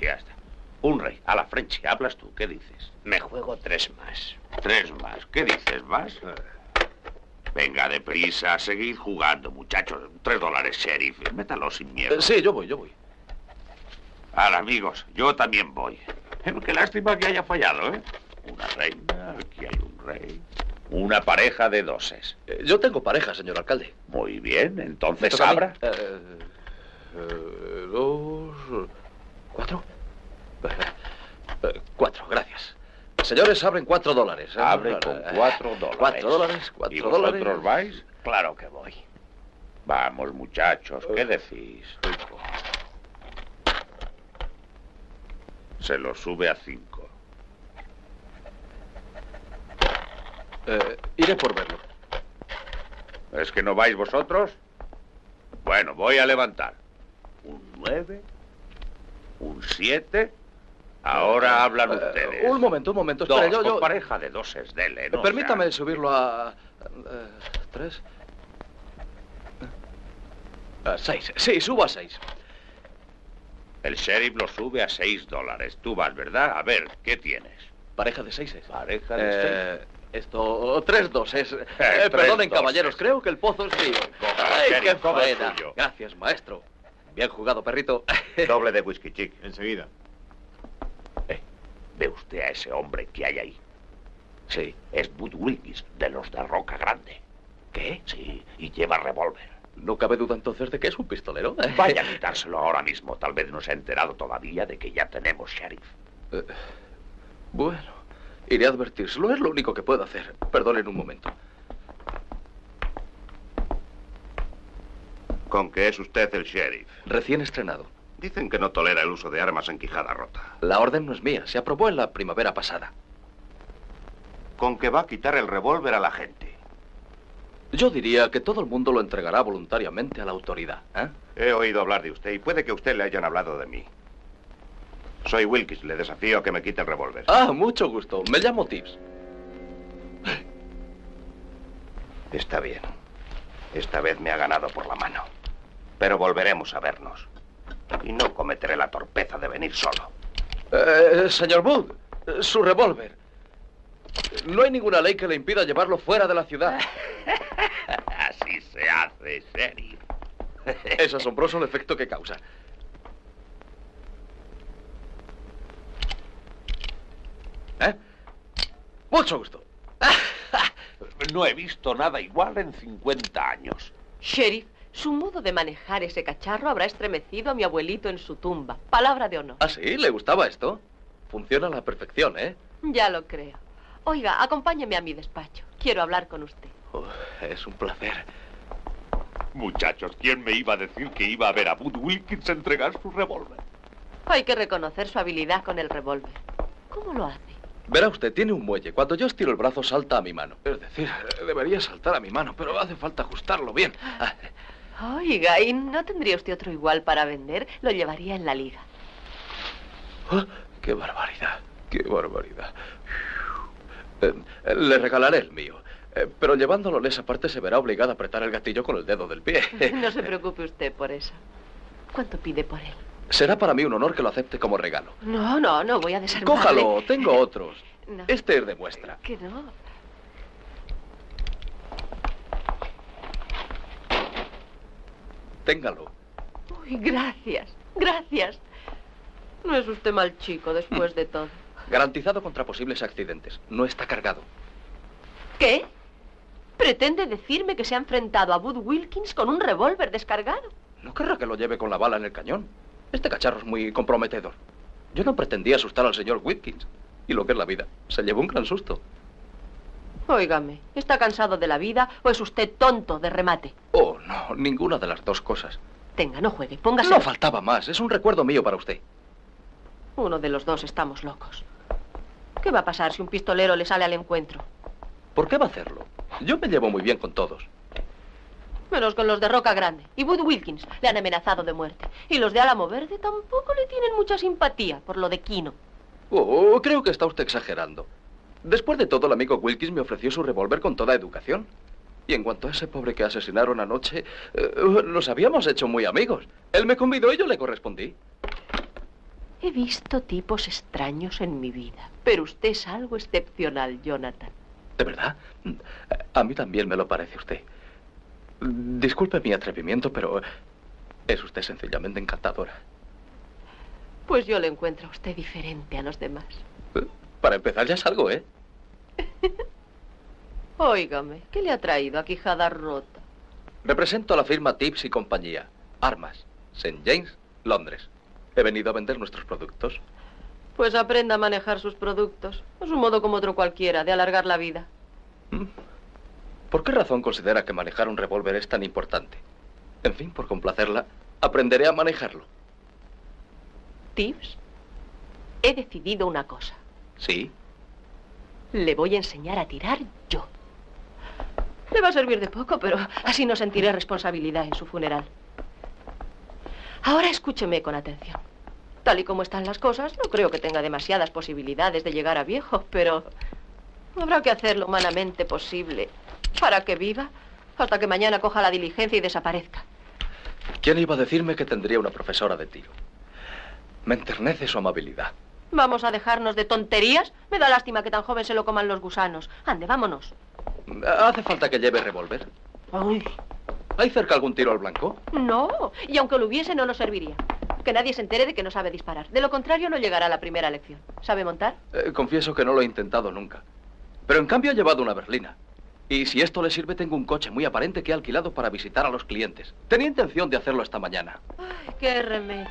Ya está. Un rey. A la Frenchy, hablas tú. ¿Qué dices? Me juego tres más. ¿Tres más? ¿Qué dices más? Venga, deprisa. Seguid jugando, muchachos. $3, sheriff. Métalo sin miedo. Sí, yo voy. Ahora, amigos, yo también voy. Qué lástima que haya fallado, ¿eh? Una reina, aquí hay un rey. Una pareja de doses. Yo tengo pareja, señor alcalde. Muy bien, entonces abra. 2, 4. 4, gracias. Señores, abren $4. Abre con $4. $4. ¿Y vosotros vais? Claro que voy. Vamos, muchachos, ¿qué decís? Se lo sube a 5. Iré por verlo. ¿Es que no vais vosotros? Bueno, voy a levantar. Un 9. Un 7. Ahora hablan ustedes. Un momento. Espera, yo... pareja de doses, dele, ¿no? Permítame subirlo a... 3. A 6. Sí, subo a 6. El sheriff lo sube a $6. Tú vas, ¿verdad? A ver, ¿qué tienes? Pareja de 6. Pareja de 6. Esto, 3 doses. Perdonen, caballeros, creo que el pozo es mío. ¡Ay, qué faena! Gracias, maestro. Bien jugado, perrito. Doble de whisky, chick. Enseguida. ¿Ve usted a ese hombre que hay ahí? Sí, es Bud Wilkins, de los de Roca Grande. ¿Qué? Sí, y lleva revólver. No cabe duda entonces de que es un pistolero. Vaya a quitárselo ahora mismo. Tal vez no se ha enterado todavía de que ya tenemos sheriff. Bueno, iré a advertírselo. Es lo único que puedo hacer. Perdonen un momento. ¿Con qué es usted el sheriff? Recién estrenado. Dicen que no tolera el uso de armas en Quijada Rota. La orden no es mía. Se aprobó en la primavera pasada. ¿Con qué va a quitar el revólver a la gente? Yo diría que todo el mundo lo entregará voluntariamente a la autoridad, ¿eh? He oído hablar de usted y puede que a usted le hayan hablado de mí. Soy Wilkins. Le desafío a que me quite el revólver. Ah, mucho gusto. Me llamo Tibbs. Está bien. Esta vez me ha ganado por la mano. Pero volveremos a vernos. Y no cometeré la torpeza de venir solo. Señor Bud, su revólver. No hay ninguna ley que le impida llevarlo fuera de la ciudad. Así se hace, sheriff. Es asombroso el efecto que causa. ¿Eh? Mucho gusto. No he visto nada igual en 50 años. Sheriff, su modo de manejar ese cacharro habrá estremecido a mi abuelito en su tumba. Palabra de honor. ¿Ah, sí? ¿Le gustaba esto? Funciona a la perfección, ¿eh? Ya lo creo. Oiga, acompáñeme a mi despacho. Quiero hablar con usted. Es un placer. Muchachos, ¿quién me iba a decir que iba a ver a Bud Wilkins entregar su revólver? Hay que reconocer su habilidad con el revólver. ¿Cómo lo hace? Verá usted, tiene un muelle. Cuando yo estiro el brazo, salta a mi mano. Es decir, debería saltar a mi mano, pero hace falta ajustarlo bien. Oiga, ¿y no tendría usted otro igual para vender? Lo llevaría en la liga. ¿Ah? ¡Qué barbaridad! ¡Qué barbaridad! Le regalaré el mío. Pero llevándolo en esa parte se verá obligada a apretar el gatillo con el dedo del pie. No se preocupe usted por eso. ¿Cuánto pide por él? Será para mí un honor que lo acepte como regalo. No, no, no voy a desarmarle. Cójalo, tengo otros. No. Este es de muestra. Que no. Téngalo. Uy, gracias, gracias. No es usted mal chico después de todo. Garantizado contra posibles accidentes. No está cargado. ¿Qué? ¿Pretende decirme que se ha enfrentado a Bud Wilkins con un revólver descargado? No querrá que lo lleve con la bala en el cañón. Este cacharro es muy comprometedor. Yo no pretendía asustar al señor Wilkins. Y lo que es la vida, se llevó un gran susto. Óigame, ¿está cansado de la vida o es usted tonto de remate? Oh, no, ninguna de las dos cosas. Tenga, no juegue, póngase... No faltaba más, es un recuerdo mío para usted. Uno de los dos estamos locos. ¿Qué va a pasar si un pistolero le sale al encuentro? ¿Por qué va a hacerlo? Yo me llevo muy bien con todos. Menos con los de Roca Grande. Y Bud Wilkins le han amenazado de muerte. Y los de Álamo Verde tampoco le tienen mucha simpatía por lo de Kino. Oh, creo que está usted exagerando. Después de todo, el amigo Wilkins me ofreció su revólver con toda educación. Y en cuanto a ese pobre que asesinaron anoche, nos habíamos hecho muy amigos. Él me convidó y yo le correspondí. He visto tipos extraños en mi vida, pero usted es algo excepcional, Jonathan. ¿De verdad? A mí también me lo parece usted. Disculpe mi atrevimiento, pero es usted sencillamente encantadora. Pues yo le encuentro a usted diferente a los demás. Para empezar ya es algo, ¿eh? Óigame, ¿qué le ha traído a Quijada Rota? Represento a la firma Tibbs y compañía. Armas, St. James, Londres. He venido a vender nuestros productos. Pues aprenda a manejar sus productos. Es un modo como otro cualquiera de alargar la vida. ¿Por qué razón considera que manejar un revólver es tan importante? En fin, por complacerla, aprenderé a manejarlo. Tibbs, he decidido una cosa. ¿Sí? Le voy a enseñar a tirar yo. Le va a servir de poco, pero así no sentiré responsabilidad en su funeral. Ahora escúcheme con atención. Tal y como están las cosas, no creo que tenga demasiadas posibilidades de llegar a viejo, pero habrá que hacer lo humanamente posible para que viva hasta que mañana coja la diligencia y desaparezca. ¿Quién iba a decirme que tendría una profesora de tiro? Me enternece su amabilidad. ¿Vamos a dejarnos de tonterías? Me da lástima que tan joven se lo coman los gusanos. Ande, vámonos. ¿Hace falta que lleve revólver? Ay. ¿Hay cerca algún tiro al blanco? No, y aunque lo hubiese no nos serviría. Que nadie se entere de que no sabe disparar. De lo contrario no llegará a la primera elección. ¿Sabe montar? Confieso que no lo he intentado nunca. Pero en cambio ha llevado una berlina. Y si esto le sirve, tengo un coche muy aparente que he alquilado para visitar a los clientes. Tenía intención de hacerlo esta mañana. Ay, qué remedio.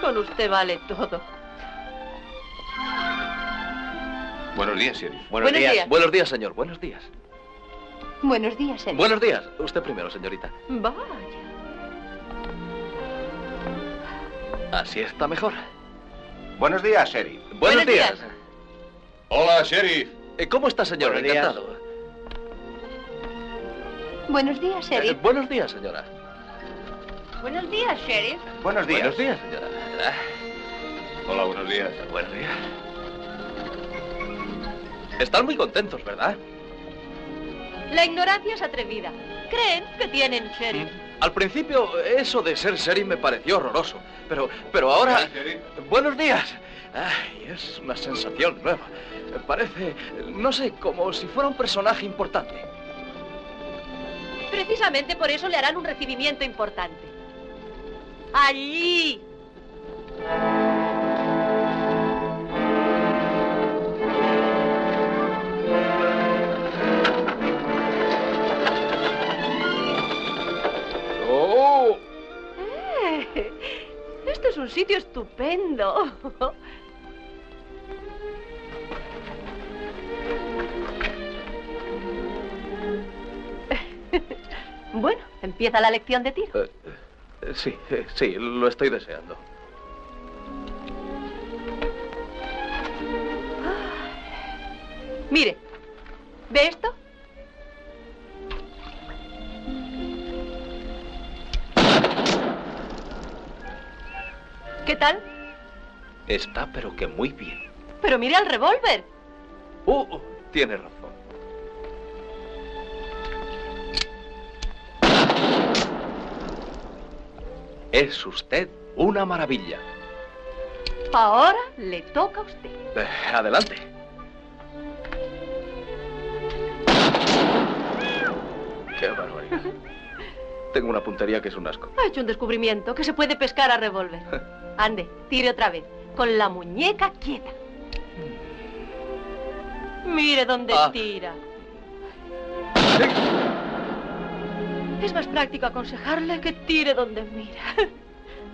Con usted vale todo. Buenos días, señor. Buenos días. Buenos días, señor. Buenos días. Buenos días, señor. Buenos días. Usted primero, señorita. Vaya. Así está mejor. Buenos días, sheriff. Buenos días. Hola, sheriff. ¿Cómo está, señor? Encantado. Buenos días, sheriff. Buenos días, señora. Buenos días, sheriff. Buenos días. Buenos días, señora. Hola, buenos días. Buenos días. Están muy contentos, ¿verdad? La ignorancia es atrevida. Creen que tienen sheriff. Al principio, eso de ser sheriff me pareció horroroso. Pero ahora... ¡Buenos días! Ay, es una sensación nueva. Parece, no sé, como si fuera un personaje importante. Precisamente por eso le harán un recibimiento importante. ¡Allí! Esto es un sitio estupendo. Bueno, empieza la lección de tiro. Sí, lo estoy deseando. Mire, ¿ve esto? ¿Qué tal? Está, pero que muy bien. Pero mire al revólver. Tiene razón. Es usted una maravilla. Ahora le toca a usted. Adelante. Qué barbaridad. Tengo una puntería que es un asco. Ha hecho un descubrimiento, que se puede pescar a revólver. Ande, tire otra vez, con la muñeca quieta. Mire dónde tira. Sí. Es más práctico aconsejarle que tire donde mira.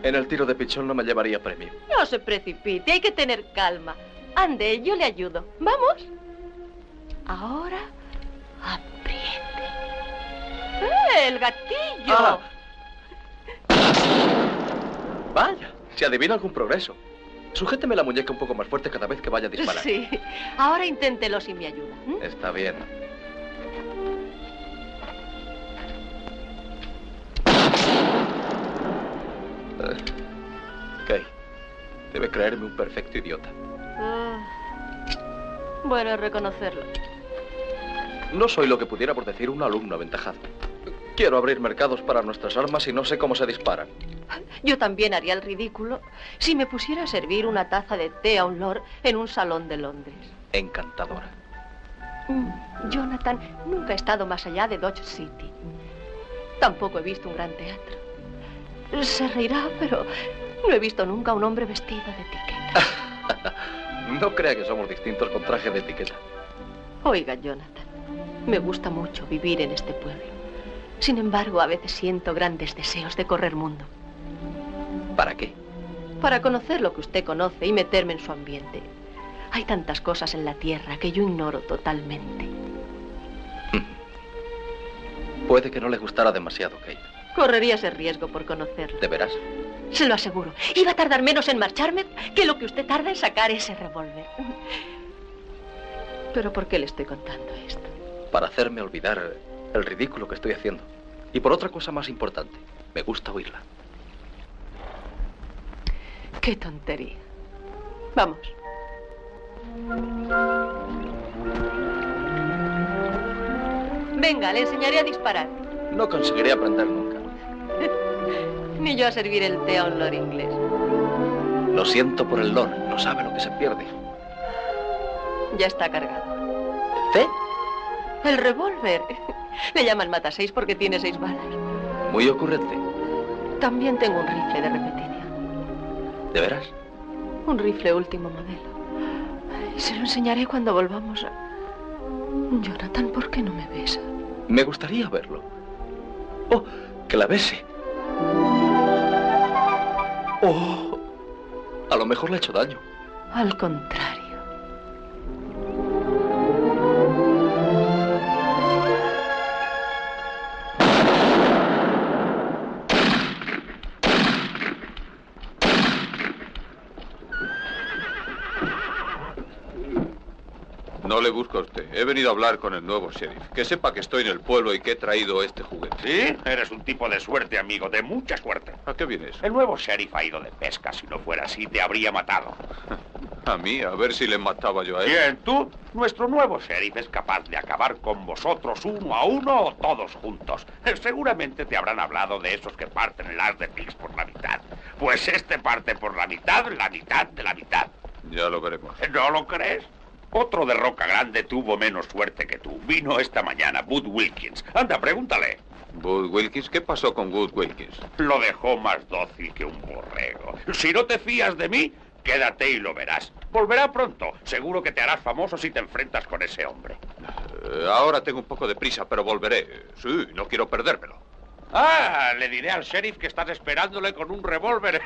En el tiro de pichón no me llevaría premio. No se precipite, hay que tener calma. Ande, yo le ayudo. ¿Vamos? Ahora, apriete. ¡El gatillo! Vaya, si adivina algún progreso. Sujéteme la muñeca un poco más fuerte cada vez que vaya a disparar. Sí, ahora inténtelo sin mi ayuda. Está bien. Kate, debe creerme un perfecto idiota. Bueno, reconocerlo. No soy lo que pudiera por decir un alumno aventajado. Quiero abrir mercados para nuestras armas y no sé cómo se disparan. Yo también haría el ridículo si me pusiera a servir una taza de té a un lord en un salón de Londres. Encantadora. Jonathan nunca he estado más allá de Dodge City. Tampoco he visto un gran teatro. Se reirá, pero no he visto nunca a un hombre vestido de etiqueta. No crea que somos distintos con traje de etiqueta. Oiga, Jonathan, me gusta mucho vivir en este pueblo. Sin embargo, a veces siento grandes deseos de correr mundo. ¿Para qué? Para conocer lo que usted conoce y meterme en su ambiente. Hay tantas cosas en la tierra que yo ignoro totalmente. Puede que no le gustara demasiado, Kate. Correría ese riesgo por conocerlo. ¿De veras? Se lo aseguro. Iba a tardar menos en marcharme que lo que usted tarda en sacar ese revólver. ¿Pero por qué le estoy contando esto? Para hacerme olvidar el ridículo que estoy haciendo. Y por otra cosa más importante. Me gusta oírla. Qué tontería. Vamos. Venga, le enseñaré a disparar. No conseguiré aprender nunca. Ni yo a servir el té a un lord inglés. Lo siento por el lord, no sabe lo que se pierde. Ya está cargado. ¿Té? El revólver. Le llaman mataseis porque tiene 6 balas. Muy ocurrente. También tengo un rifle de repetiría. ¿De veras? Un rifle último modelo. Se lo enseñaré cuando volvamos Jonathan, ¿por qué no me besa? Me gustaría verlo. Oh, que la bese. Oh, a lo mejor le ha hecho daño. Al contrario. No le busco a usted. He venido a hablar con el nuevo sheriff. Que sepa que estoy en el pueblo y que he traído este juguete. ¿Sí? Eres un tipo de suerte, amigo. De mucha suerte. ¿A qué viene eso? El nuevo sheriff ha ido de pesca. Si no fuera así, te habría matado. ¿A mí? A ver si le mataba yo a él. Bien, tú. Nuestro nuevo sheriff es capaz de acabar con vosotros uno a uno o todos juntos. Seguramente te habrán hablado de esos que parten el as de picks por la mitad. Pues este parte por la mitad de la mitad. Ya lo veremos. ¿No lo crees? Otro de Roca Grande tuvo menos suerte que tú. Vino esta mañana, Bud Wilkins. Anda, pregúntale. ¿Bud Wilkins? ¿Qué pasó con Bud Wilkins? Lo dejó más dócil que un borrego. Si no te fías de mí, quédate y lo verás. Volverá pronto. Seguro que te harás famoso si te enfrentas con ese hombre. Ahora tengo un poco de prisa, pero volveré. Sí, no quiero perdérmelo. Ah, le diré al sheriff que estás esperándole con un revólver.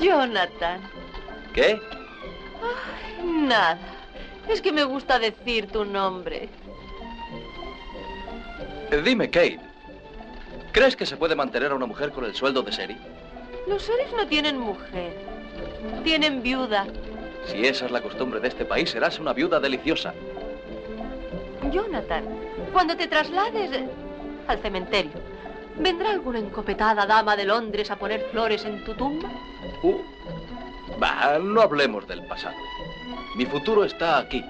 Jonathan. ¿Qué? Ay, nada. Es que me gusta decir tu nombre. Dime, Kate. ¿Crees que se puede mantener a una mujer con el sueldo de sheriff? Los sheriffs no tienen mujer. Tienen viuda. Si esa es la costumbre de este país, serás una viuda deliciosa. Jonathan, cuando te traslades al cementerio, ¿vendrá alguna encopetada dama de Londres a poner flores en tu tumba? Bah, no hablemos del pasado. Mi futuro está aquí,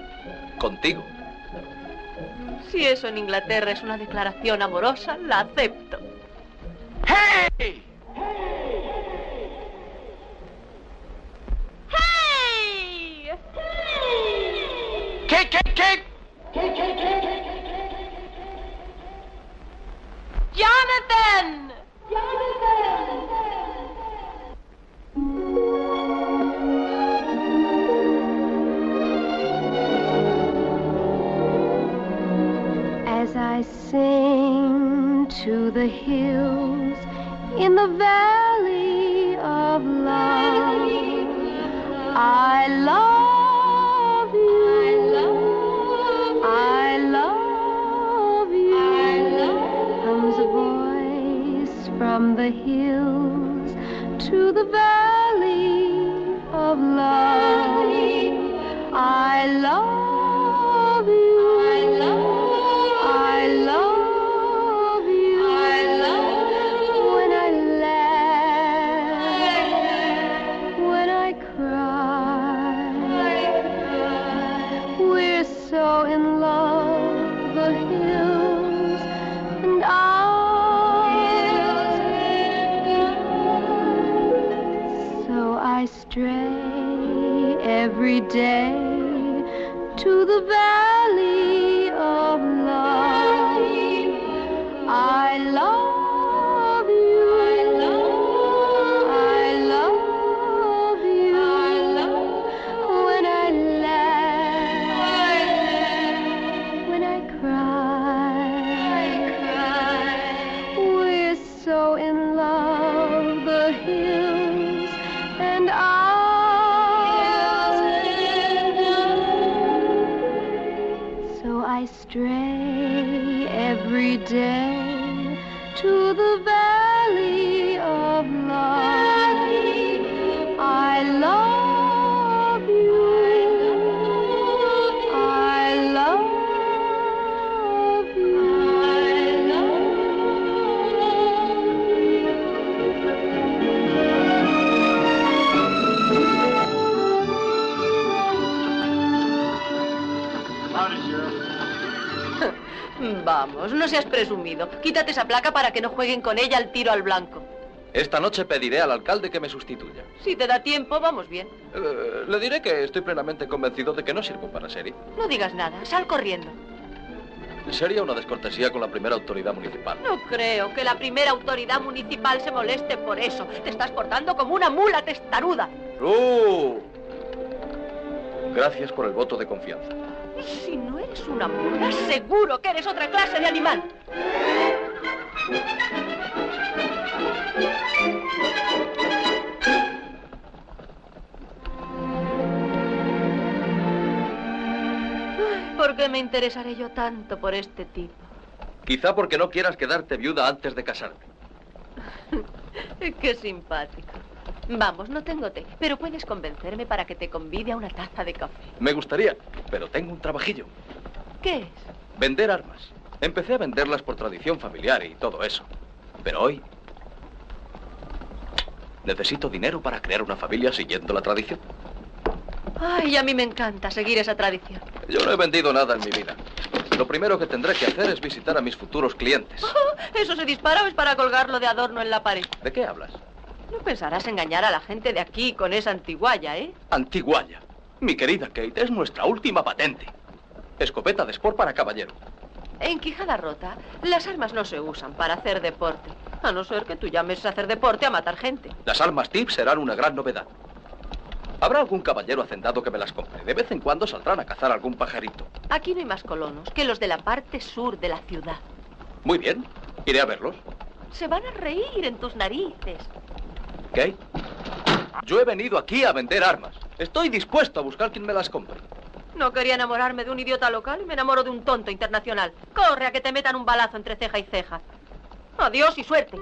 contigo. Si eso en Inglaterra es una declaración amorosa, la acepto. ¡Hey! ¡Hey! ¿Qué? ¡Jonathan! As I sing to the hills in the valley of love, I love you, I love you. A voice from the hills to the valley of love. I love you. I love you. I love when I laugh, when I cry. We're so in love, the hills and I. I stray every day to the valley of love. I love you. I love you. When I laugh, when I cry, we're so in love, the hills. I stray every day to the valley of love. I love you. I love you. I love you. Howdy, Sheriff. Vamos, no seas presumido. Quítate esa placa para que no jueguen con ella al tiro al blanco. Esta noche pediré al alcalde que me sustituya. Si te da tiempo, vamos bien. Le diré que estoy plenamente convencido de que no sirvo para sheriff. No digas nada, sal corriendo. Sería una descortesía con la primera autoridad municipal. No creo que la primera autoridad municipal se moleste por eso. Te estás portando como una mula testaruda. Gracias por el voto de confianza. Si no eres una mula, seguro que eres otra clase de animal. ¿Por qué me interesaré yo tanto por este tipo? Quizá porque no quieras quedarte viuda antes de casarte. Qué simpático. Vamos, no tengo té, pero puedes convencerme para que te convide a una taza de café. Me gustaría, pero tengo un trabajillo. ¿Qué es? Vender armas. Empecé a venderlas por tradición familiar y todo eso. Pero hoy necesito dinero para crear una familia siguiendo la tradición. Ay, a mí me encanta seguir esa tradición. Yo no he vendido nada en mi vida. Lo primero que tendré que hacer es visitar a mis futuros clientes. ¿Eso se dispara o es para colgarlo de adorno en la pared? ¿De qué hablas? No pensarás engañar a la gente de aquí con esa antigualla, ¿eh? ¿Antigualla? Mi querida Kate, es nuestra última patente. Escopeta de sport para caballero. En Quijada Rota, las armas no se usan para hacer deporte. A no ser que tú llames a hacer deporte a matar gente. Las armas tips serán una gran novedad. Habrá algún caballero hacendado que me las compre. De vez en cuando saldrán a cazar algún pajarito. Aquí no hay más colonos que los de la parte sur de la ciudad. Muy bien, iré a verlos. Se van a reír en tus narices. ¿Qué? Yo he venido aquí a vender armas. Estoy dispuesto a buscar quien me las compre. No quería enamorarme de un idiota local y me enamoro de un tonto internacional. Corre a que te metan un balazo entre ceja y ceja. Adiós y suerte.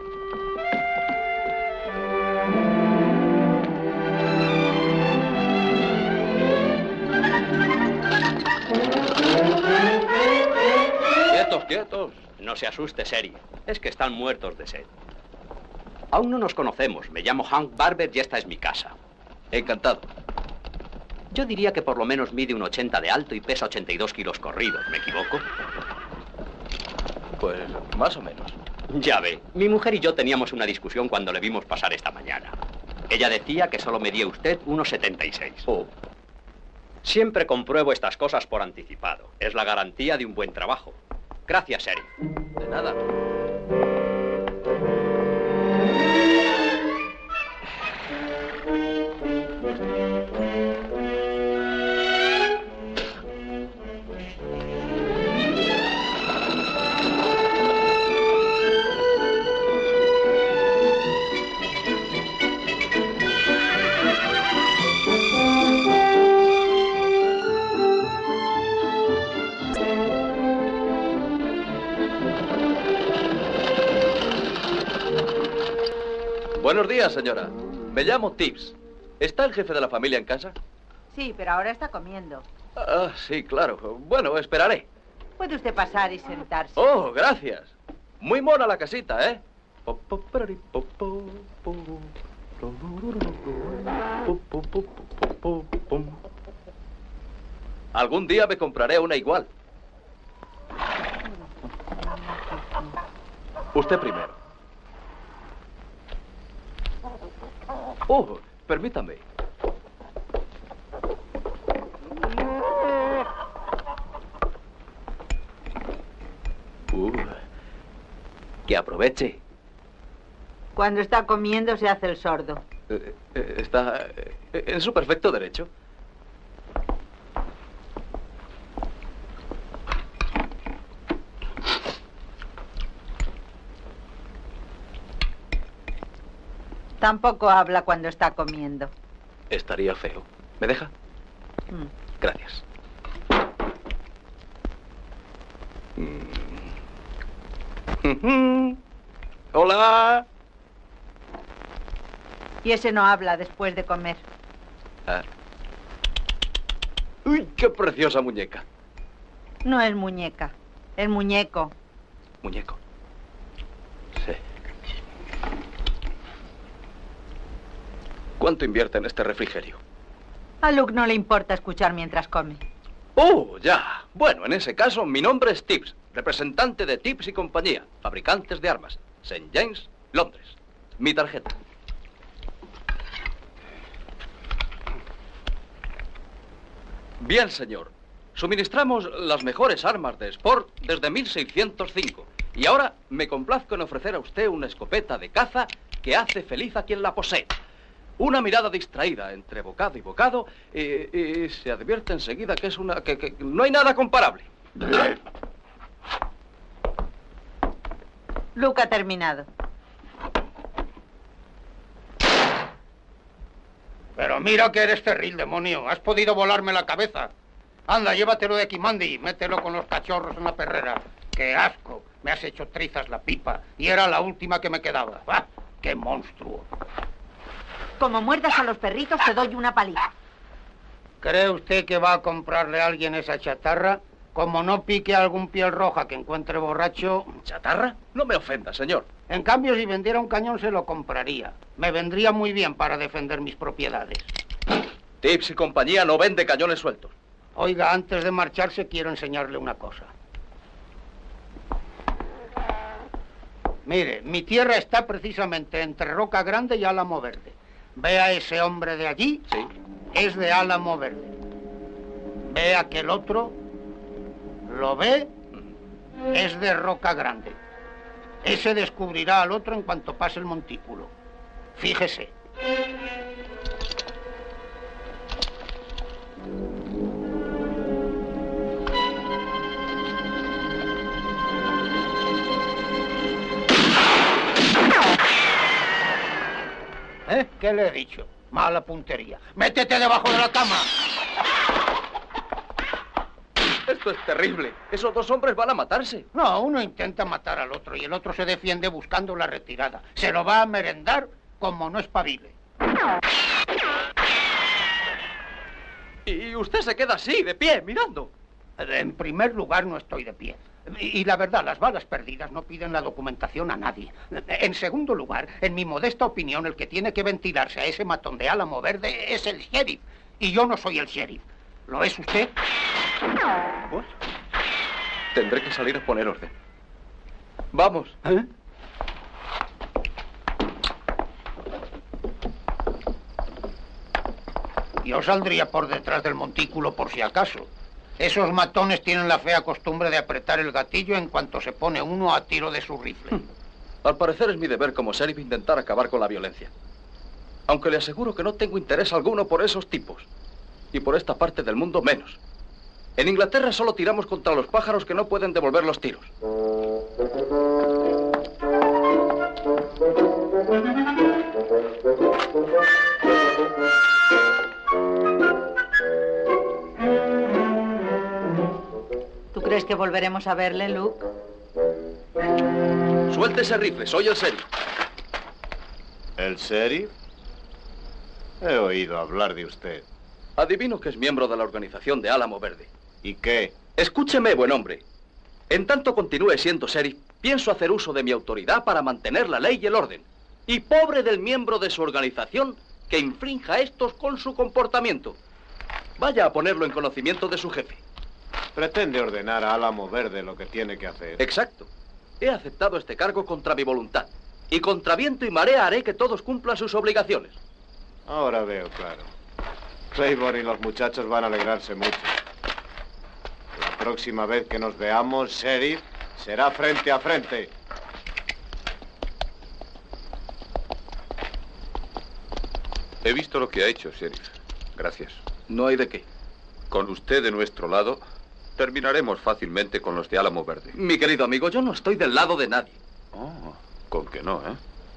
Quietos, quietos. No se asuste, Sherry. Es que están muertos de sed. Aún no nos conocemos. Me llamo Hank Barber y esta es mi casa. Encantado. Yo diría que por lo menos mide un 80 de alto y pesa 82 kilos corridos. ¿Me equivoco? Pues más o menos. Ya ve. Mi mujer y yo teníamos una discusión cuando le vimos pasar esta mañana. Ella decía que solo medía usted unos 76. Oh. Siempre compruebo estas cosas por anticipado. Es la garantía de un buen trabajo. Gracias, Sheriff. De nada. Buenos días, señora. Me llamo Tibbs. ¿Está el jefe de la familia en casa? Sí, pero ahora está comiendo. Ah, sí, claro. Bueno, esperaré. Puede usted pasar y sentarse. Oh, gracias. Muy mona la casita, ¿eh? Algún día me compraré una igual. Usted primero. Oh, permítame. Que aproveche. Cuando está comiendo se hace el sordo. Está en su perfecto derecho. Tampoco habla cuando está comiendo. Estaría feo. ¿Me deja? Gracias. Hola. Y ese no habla después de comer. Uy, qué preciosa muñeca. No es muñeca, es muñeco. Muñeco. Sí. ¿Cuánto invierte en este refrigerio? A Luke no le importa escuchar mientras come. ¡Oh, ya! Bueno, en ese caso, mi nombre es Tibbs, representante de Tibbs y compañía, fabricantes de armas, St. James, Londres. Mi tarjeta. Bien, señor. Suministramos las mejores armas de sport desde 1605. Y ahora me complazco en ofrecer a usted una escopeta de caza que hace feliz a quien la posee. Una mirada distraída entre bocado y bocado y se advierte enseguida que es una... que no hay nada comparable. Luke ha terminado. Pero mira que eres terrible, demonio. Has podido volarme la cabeza. Anda, llévatelo de aquí, Mandy, mételo con los cachorros en la perrera. ¡Qué asco! Me has hecho trizas la pipa y era la última que me quedaba. ¡Ah! ¡Qué monstruo! Como muerdas a los perritos, te doy una paliza. ¿Cree usted que va a comprarle a alguien esa chatarra? Como no pique a algún piel roja que encuentre borracho... ¿Chatarra? No me ofenda, señor. En cambio, si vendiera un cañón, se lo compraría. Me vendría muy bien para defender mis propiedades. Tibbs y compañía no vende cañones sueltos. Oiga, antes de marcharse, quiero enseñarle una cosa. Mire, mi tierra está precisamente entre Roca Grande y Álamo Verde. Vea ese hombre de allí, sí, es de Álamo Verde. Ve aquel otro, lo ve, es de Roca Grande. Ese descubrirá al otro en cuanto pase el montículo. Fíjese. ¿Eh? ¿Qué le he dicho? Mala puntería. ¡Métete debajo de la cama! Esto es terrible. Esos dos hombres van a matarse. No, uno intenta matar al otro y el otro se defiende buscando la retirada. Se lo va a merendar como no espabile. Y usted se queda así, de pie, mirando. En primer lugar, no estoy de pie. Y la verdad, las balas perdidas no piden la documentación a nadie. En segundo lugar, en mi modesta opinión, el que tiene que ventilarse a ese matón de Álamo Verde es el sheriff. Y yo no soy el sheriff. ¿Lo es usted? ¿Vos? Tendré que salir a poner orden. Vamos. ¿Eh? Yo saldría por detrás del montículo por si acaso. Esos matones tienen la fea costumbre de apretar el gatillo en cuanto se pone uno a tiro de su rifle. Al parecer es mi deber como sheriff intentar acabar con la violencia. Aunque le aseguro que no tengo interés alguno por esos tipos. Y por esta parte del mundo menos. En Inglaterra solo tiramos contra los pájaros que no pueden devolver los tiros. ¿Crees que volveremos a verle, Luke? Suelte ese rifle, soy el sheriff. ¿El sheriff? He oído hablar de usted. Adivino que es miembro de la organización de Álamo Verde. ¿Y qué? Escúcheme, buen hombre. En tanto continúe siendo sheriff, pienso hacer uso de mi autoridad para mantener la ley y el orden. Y pobre del miembro de su organización que infrinja estos con su comportamiento. Vaya a ponerlo en conocimiento de su jefe. Pretende ordenar a Álamo Verde lo que tiene que hacer. Exacto. He aceptado este cargo contra mi voluntad. Y contra viento y marea haré que todos cumplan sus obligaciones. Ahora veo claro. Claiborne y los muchachos van a alegrarse mucho. La próxima vez que nos veamos, sheriff, será frente a frente. He visto lo que ha hecho, sheriff. Gracias. No hay de qué. Con usted de nuestro lado... terminaremos fácilmente con los de Álamo Verde. Mi querido amigo, yo no estoy del lado de nadie. Oh, con que no, ¿eh?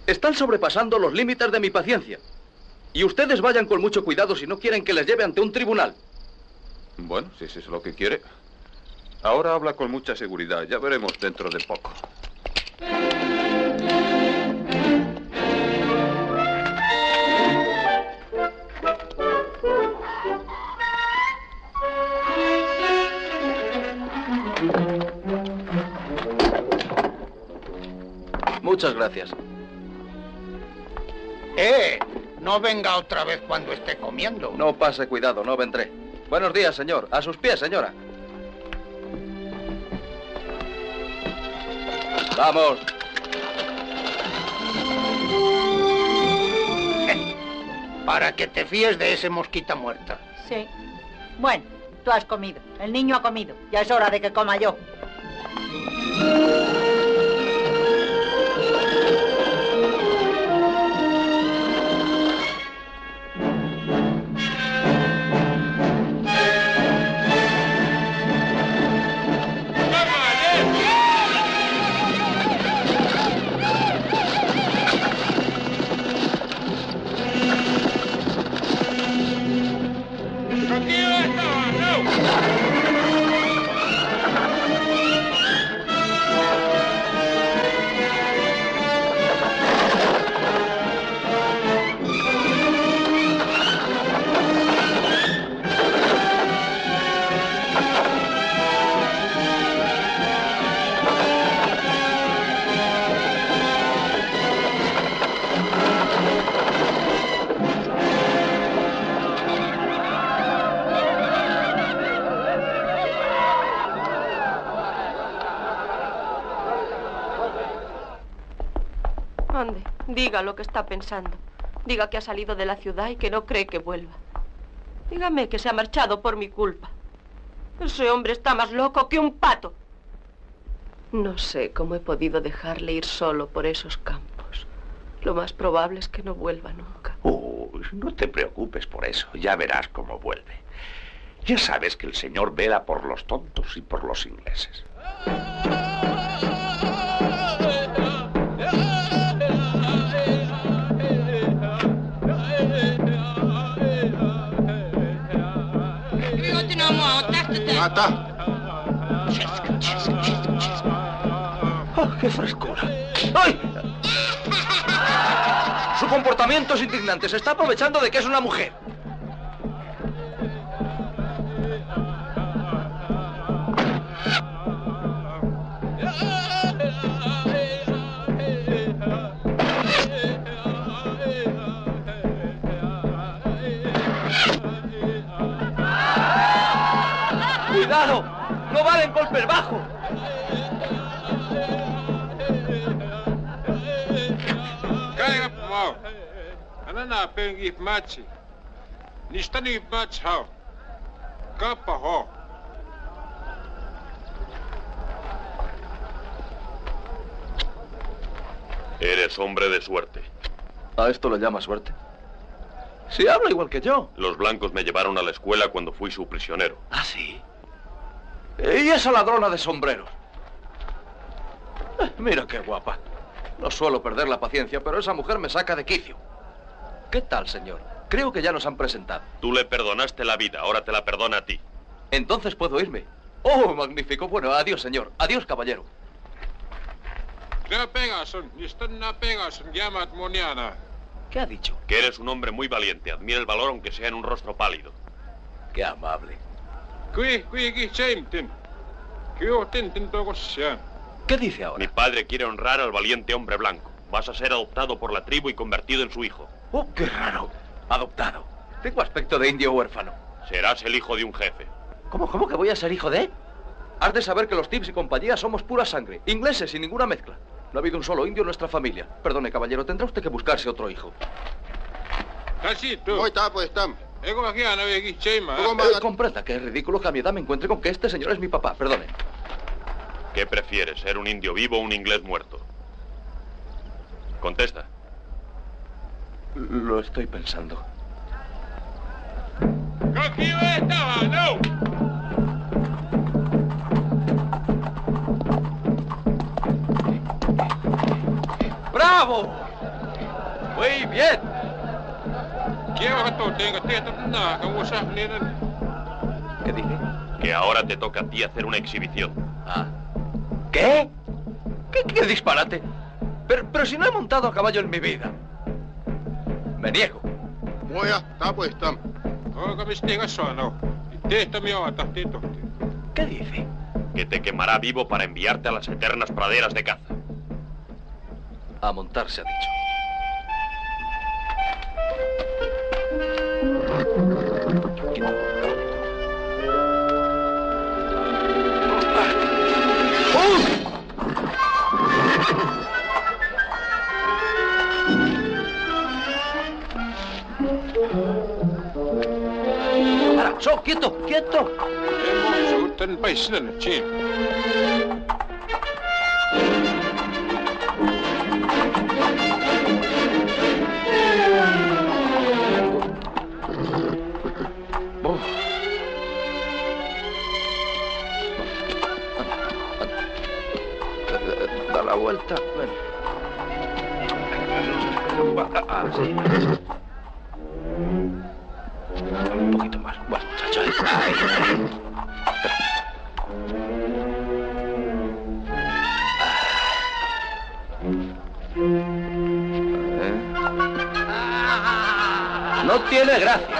Están sobrepasando los límites de mi paciencia. Y ustedes vayan con mucho cuidado si no quieren que les lleve ante un tribunal. Bueno, si eso es lo que quiere. Ahora habla con mucha seguridad, ya veremos dentro de poco. Muchas gracias. No venga otra vez cuando esté comiendo. No pase cuidado, no vendré. Buenos días, señor. A sus pies, señora. Vamos. Para que te fíes de ese mosquita muerta. Sí. Bueno, Tú has comido, el niño ha comido, ya es hora de que coma yo. Diga lo que está pensando. Diga que ha salido de la ciudad y que no cree que vuelva. Dígame que se ha marchado por mi culpa. Ese hombre está más loco que un pato. No sé cómo he podido dejarle ir solo por esos campos. Lo más probable es que no vuelva nunca. No te preocupes por eso. Ya verás cómo vuelve. Ya sabes que el señor vela por los tontos y por los ingleses. ¡Oh, qué frescura! ¡Ay! Su comportamiento es indignante. Se está aprovechando de que es una mujer. ¡Cuidado! ¡No valen golpes bajos! Eres hombre de suerte. ¿A esto lo llama suerte? Sí, habla igual que yo. Los blancos me llevaron a la escuela cuando fui su prisionero. ¿Ah, sí? ¿Y esa ladrona de sombreros? Mira qué guapa. No suelo perder la paciencia, pero esa mujer me saca de quicio. ¿Qué tal, señor? Creo que ya nos han presentado. Tú le perdonaste la vida, ahora te la perdona a ti. Entonces puedo irme. Oh, magnífico. Bueno, adiós, señor. Adiós, caballero. ¿Qué ha dicho? Que eres un hombre muy valiente. Admira el valor, aunque sea en un rostro pálido. Qué amable. ¿Qué dice ahora? Mi padre quiere honrar al valiente hombre blanco. Vas a ser adoptado por la tribu y convertido en su hijo. ¡Oh, qué raro! Adoptado. Tengo aspecto de indio huérfano. Serás el hijo de un jefe. ¿Cómo que voy a ser hijo de...? Has de saber que los Tibbs y compañía somos pura sangre. Ingleses sin ninguna mezcla. No ha habido un solo indio en nuestra familia. Perdone, caballero, tendrá usted que buscarse otro hijo. Casi tú. Hoy está, pues estamos. Comprenda que es ridículo que a mi edad me encuentre con que este señor es mi papá, perdone. ¿Qué prefieres, ser un indio vivo o un inglés muerto? Contesta. Lo estoy pensando. ¡Cogido estaba, no! ¡Bravo! Muy bien. ¿Qué dije? Que ahora te toca a ti hacer una exhibición. Ah. ¿Qué? ¿Qué disparate? Pero si no he montado a caballo en mi vida. Me niego. ¿Qué dice? Que te quemará vivo para enviarte a las eternas praderas de caza. A montarse, ha dicho. quieto, quieto. Ten paciencia, chico. Da la vuelta, ven. Así. Un poquito más. Bueno, chacho. No tiene gracia.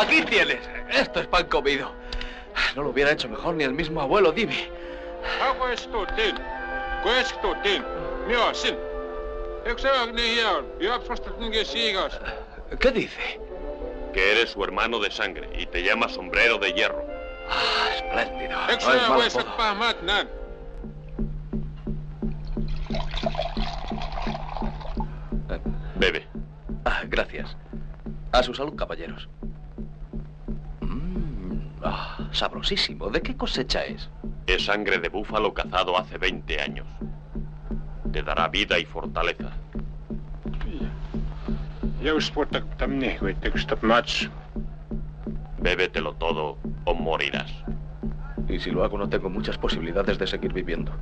Aquí tienes. Esto es pan comido. No lo hubiera hecho mejor ni el mismo abuelo, dime. ¿Qué dice? Que eres su hermano de sangre y te llama Sombrero de Hierro. Ah, espléndido. No es mal apodo. Bebe. Ah, gracias. A su salud, caballeros. Sabrosísimo. ¿De qué cosecha es? Es sangre de búfalo cazado hace 20 años. Te dará vida y fortaleza. Bébetelo todo o morirás. Y si lo hago, no tengo muchas posibilidades de seguir viviendo.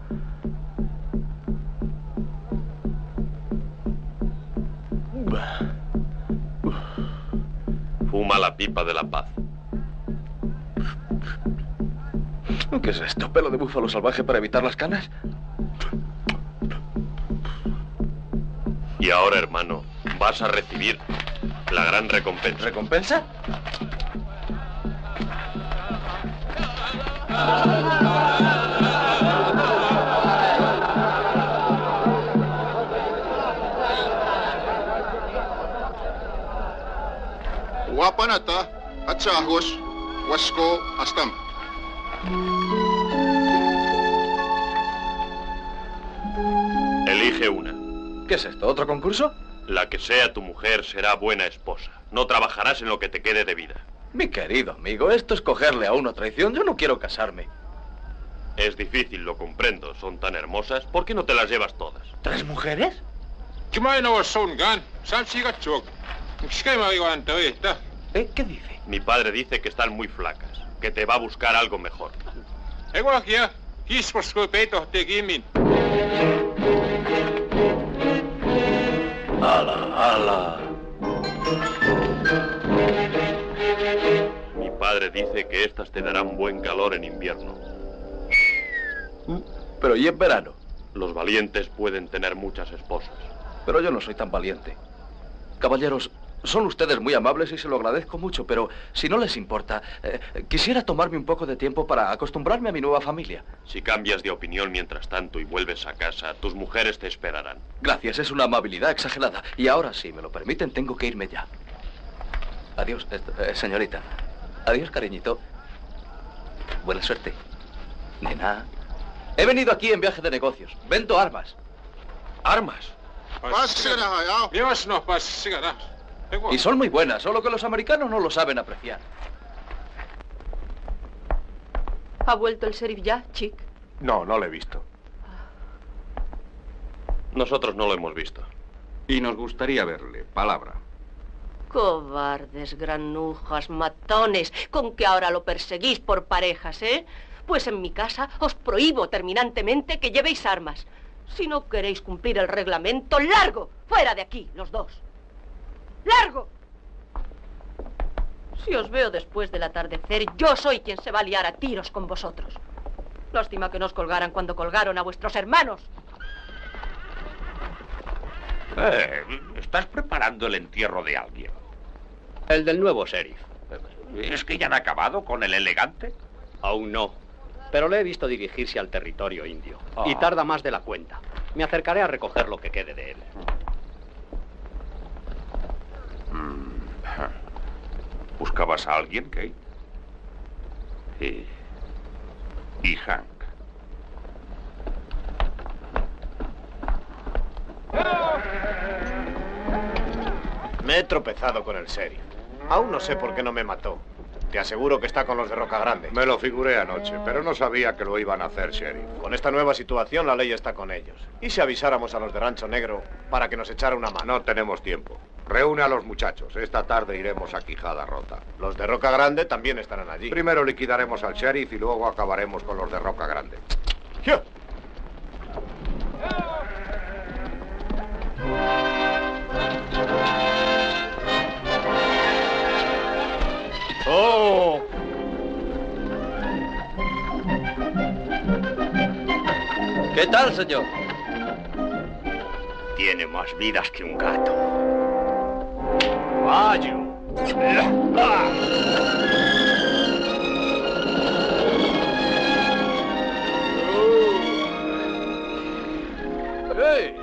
Fuma la pipa de la paz. ¿Qué es esto? ¿Pelo de búfalo salvaje para evitar las canas? Y ahora, hermano, vas a recibir la gran recompensa. ¿Recompensa? Guapanata, achajos, huasco, astam. Elige una. ¿Qué es esto? ¿Otro concurso? La que sea tu mujer será buena esposa. No trabajarás en lo que te quede de vida. Mi querido amigo, esto es cogerle a uno traición. Yo no quiero casarme. Es difícil, lo comprendo. Son tan hermosas. ¿Por qué no te las llevas todas? ¿Tres mujeres? ¿Qué dice? Mi padre dice que están muy flacas, que te va a buscar algo mejor. ¡Hala, hala! Mi padre dice que estas te darán buen calor en invierno. Pero ¿y en verano? Los valientes pueden tener muchas esposas. Pero yo no soy tan valiente. Caballeros, son ustedes muy amables y se lo agradezco mucho, pero si no les importa, quisiera tomarme un poco de tiempo para acostumbrarme a mi nueva familia. Si cambias de opinión mientras tanto y vuelves a casa, tus mujeres te esperarán. Gracias, es una amabilidad exagerada. Y ahora, si me lo permiten, tengo que irme ya. Adiós, señorita. Adiós, cariñito. Buena suerte. Nena. He venido aquí en viaje de negocios. Vendo armas. ¿Armas? Y son muy buenas, solo que los americanos no lo saben apreciar. ¿Ha vuelto el sheriff ya, Chick? No, no lo he visto. Nosotros no lo hemos visto. Y nos gustaría verle, palabra. Cobardes, granujas, matones, con que ahora lo perseguís por parejas, ¿eh? Pues en mi casa os prohíbo terminantemente que llevéis armas. Si no queréis cumplir el reglamento, ¡largo! ¡Fuera de aquí, los dos! ¡Largo! Si os veo después del atardecer, yo soy quien se va a liar a tiros con vosotros. Lástima que nos colgaran cuando colgaron a vuestros hermanos. Estás preparando el entierro de alguien. El del nuevo sheriff. ¿Es que ya han acabado con el elegante? Aún no, pero le he visto dirigirse al territorio indio. Y tarda más de la cuenta. Me acercaré a recoger lo que quede de él. ¿Buscabas a alguien, Kate? Sí. Y Hank. Me he tropezado con el sheriff. Aún no sé por qué no me mató. Te aseguro que está con los de Roca Grande. Me lo figuré anoche, pero no sabía que lo iban a hacer, sheriff. Con esta nueva situación, la ley está con ellos. ¿Y si avisáramos a los de Rancho Negro para que nos echara una mano? No tenemos tiempo. Reúne a los muchachos. Esta tarde iremos a Quijada Rota. Los de Roca Grande también estarán allí. Primero liquidaremos al sheriff y luego acabaremos con los de Roca Grande. ¡Yo! ¡Oh! ¿Qué tal, señor? Tiene más vidas que un gato. ¡Vaya! ¡Hey!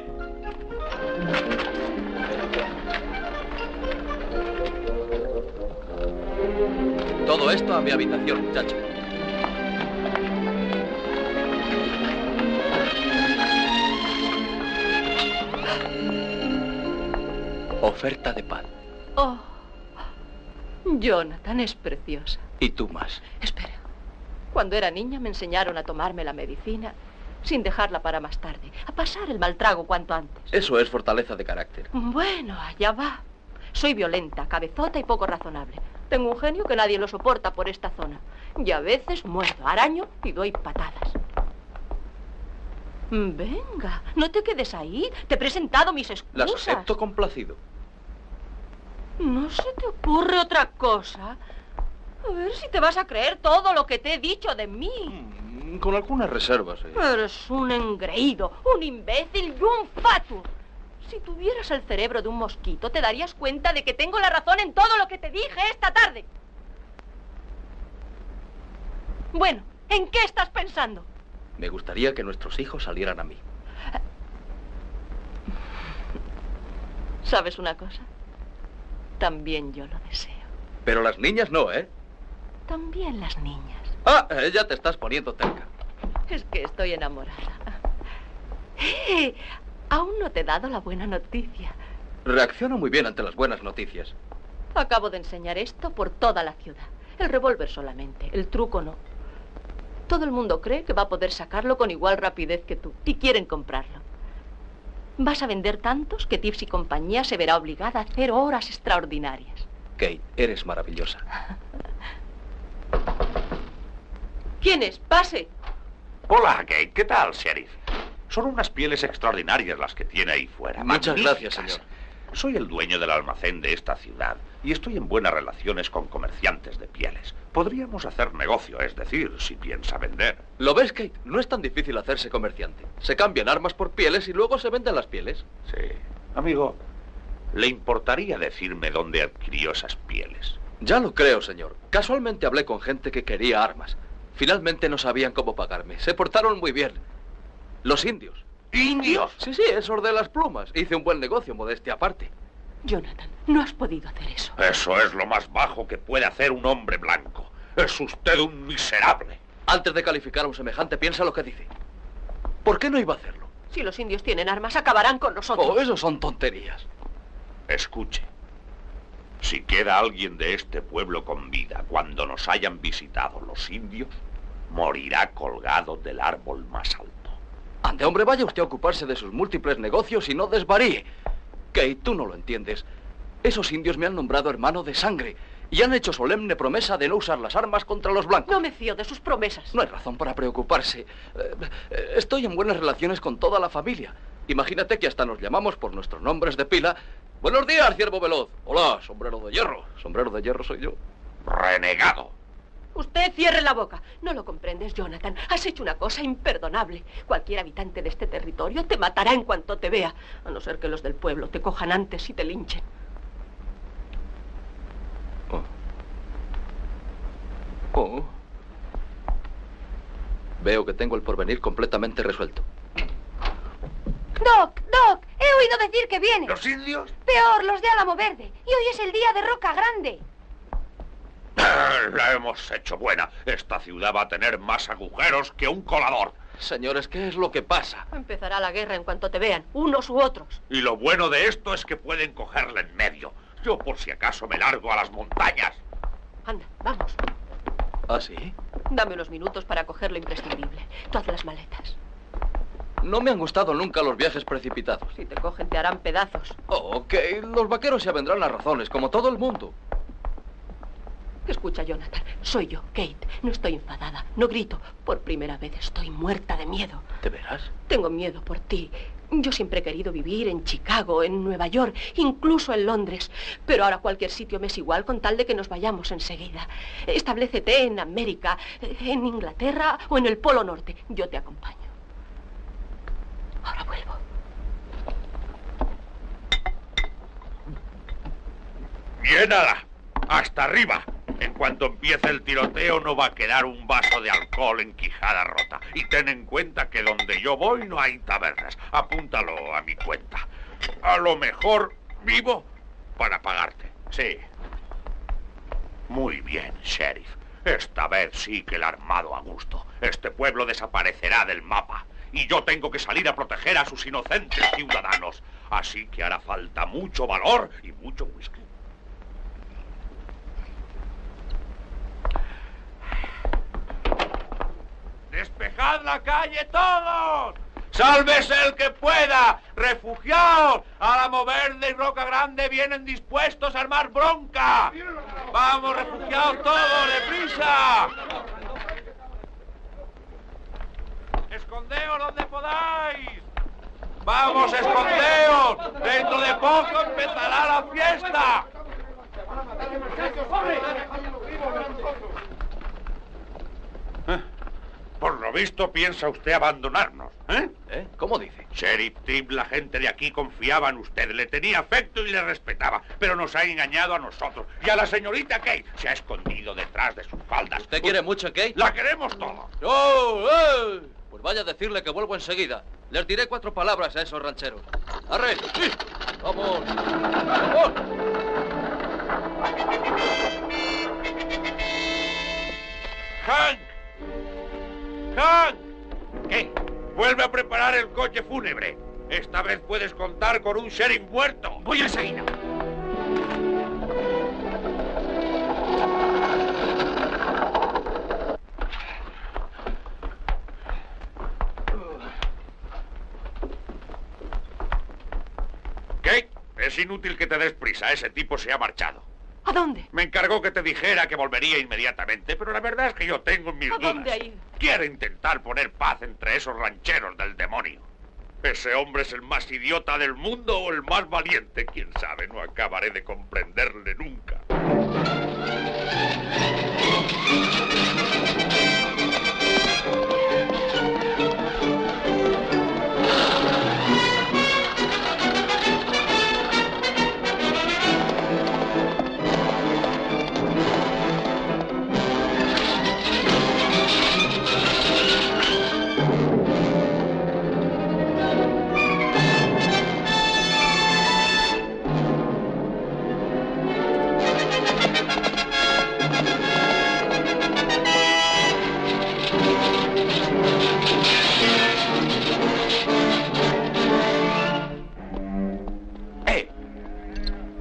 Todo esto a mi habitación, muchacho. Oferta de pan. Oh, Jonathan es preciosa. Y tú más. Espera. Cuando era niña me enseñaron a tomarme la medicina sin dejarla para más tarde, a pasar el mal trago cuanto antes. Eso es fortaleza de carácter. Bueno, allá va. Soy violenta, cabezota y poco razonable. Tengo un genio que nadie lo soporta por esta zona. Y a veces muerdo, araño y doy patadas. Venga, no te quedes ahí. Te he presentado mis excusas. Las acepto complacido. ¿No se te ocurre otra cosa? A ver si te vas a creer todo lo que te he dicho de mí. Con algunas reservas, ¿eh? Eres un engreído, un imbécil y un fatuo. Si tuvieras el cerebro de un mosquito, te darías cuenta de que tengo la razón en todo lo que te dije esta tarde. Bueno, ¿en qué estás pensando? Me gustaría que nuestros hijos salieran a mí. ¿Sabes una cosa? También yo lo deseo. Pero las niñas no, ¿eh? También las niñas. Ah, ya te estás poniendo terca. Es que estoy enamorada. Aún no te he dado la buena noticia. Reacciono muy bien ante las buenas noticias. Acabo de enseñar esto por toda la ciudad. El revólver solamente, el truco no. Todo el mundo cree que va a poder sacarlo con igual rapidez que tú. Y quieren comprarlo. Vas a vender tantos que Tibbs y compañía se verá obligada a hacer horas extraordinarias. Kate, eres maravillosa. ¿Quién es? Pase. Hola, Kate. ¿Qué tal, sheriff? Son unas pieles extraordinarias las que tiene ahí fuera. Muchas gracias, señor. Soy el dueño del almacén de esta ciudad y estoy en buenas relaciones con comerciantes de pieles. Podríamos hacer negocio, es decir, si piensa vender. ¿Lo ves, Kate? No es tan difícil hacerse comerciante. Se cambian armas por pieles y luego se venden las pieles. Sí. Amigo, ¿le importaría decirme dónde adquirió esas pieles? Ya lo creo, señor. Casualmente hablé con gente que quería armas. Finalmente no sabían cómo pagarme. Se portaron muy bien. Los indios. ¿Indios? Sí, esos de las plumas. Hice un buen negocio, modestia aparte. Jonathan, no has podido hacer eso. Eso es lo más bajo que puede hacer un hombre blanco. Es usted un miserable. Antes de calificar a un semejante, piensa lo que dice. ¿Por qué no iba a hacerlo? Si los indios tienen armas, acabarán con nosotros. Oh, eso son tonterías. Escuche. Si queda alguien de este pueblo con vida cuando nos hayan visitado los indios, morirá colgado del árbol más alto. Ande, hombre, vaya usted a ocuparse de sus múltiples negocios y no desvaríe. Kate, tú no lo entiendes. Esos indios me han nombrado hermano de sangre y han hecho solemne promesa de no usar las armas contra los blancos. No me fío de sus promesas. No hay razón para preocuparse. Estoy en buenas relaciones con toda la familia. Imagínate que hasta nos llamamos por nuestros nombres de pila. Buenos días, Ciervo Veloz. Hola, Sombrero de Hierro. Sombrero de Hierro soy yo. Renegado. Usted cierre la boca. No lo comprendes, Jonathan. Has hecho una cosa imperdonable. Cualquier habitante de este territorio te matará en cuanto te vea, a no ser que los del pueblo te cojan antes y te linchen. Oh. Oh. Veo que tengo el porvenir completamente resuelto. Doc, he oído decir que viene. ¿Los indios? Peor, los de Álamo Verde. Y hoy es el día de Roca Grande. La hemos hecho buena. Esta ciudad va a tener más agujeros que un colador. Señores, ¿qué es lo que pasa? Empezará la guerra en cuanto te vean, unos u otros. Y lo bueno de esto es que pueden cogerla en medio. Yo por si acaso me largo a las montañas. Anda, vamos. ¿Ah, sí? Dame unos minutos para coger lo imprescindible. Tú haz las maletas. No me han gustado nunca los viajes precipitados. Si te cogen, te harán pedazos. Oh, ok. Los vaqueros se avendrán las razones, como todo el mundo. Escucha, Jonathan, soy yo, Kate. No estoy enfadada, no grito. Por primera vez estoy muerta de miedo. ¿De veras? Tengo miedo por ti. Yo siempre he querido vivir en Chicago, en Nueva York, incluso en Londres. Pero ahora cualquier sitio me es igual con tal de que nos vayamos enseguida. Establécete en América, en Inglaterra o en el Polo Norte. Yo te acompaño. Ahora vuelvo. ¡Llénala! ¡Hasta arriba! En cuanto empiece el tiroteo no va a quedar un vaso de alcohol en Quijada Rota. Y ten en cuenta que donde yo voy no hay tabernas. Apúntalo a mi cuenta. A lo mejor vivo para pagarte. Sí. Muy bien, sheriff. Esta vez sí que el armado a gusto. Este pueblo desaparecerá del mapa. Y yo tengo que salir a proteger a sus inocentes ciudadanos. Así que hará falta mucho valor y mucho whisky. ¡Despejad la calle todos! ¡Sálvese el que pueda! ¡Refugiaos! Álamo Verde y Roca Grande vienen dispuestos a armar bronca. ¡Vamos, refugiaos todos, deprisa! ¡Escondeos donde podáis! ¡Vamos, escondeos! ¡Dentro de poco empezará la fiesta! Por lo visto piensa usted abandonarnos, ¿eh? ¿Cómo dice? Sheriff Tibbs, la gente de aquí confiaba en usted, le tenía afecto y le respetaba, pero nos ha engañado a nosotros. Y a la señorita Kate se ha escondido detrás de sus faldas. ¿Usted quiere mucho a Kate? ¡La queremos todos! ¡Oh! Pues vaya a decirle que vuelvo enseguida. Les diré 4 palabras a esos rancheros. ¡Arre! ¡Sí! ¡Vamos! ¡Vamos! ¡Hank! ¡Hank! ¿Qué? Vuelve a preparar el coche fúnebre. Esta vez puedes contar con un sheriff muerto. Voy enseguida. Kate, es inútil que te des prisa. Ese tipo se ha marchado. ¿A dónde? Me encargó que te dijera que volvería inmediatamente, pero la verdad es que yo tengo mis dudas. ¿A dónde ha ido? Quiere intentar poner paz entre esos rancheros del demonio. Ese hombre es el más idiota del mundo o el más valiente. Quién sabe, no acabaré de comprenderle nunca.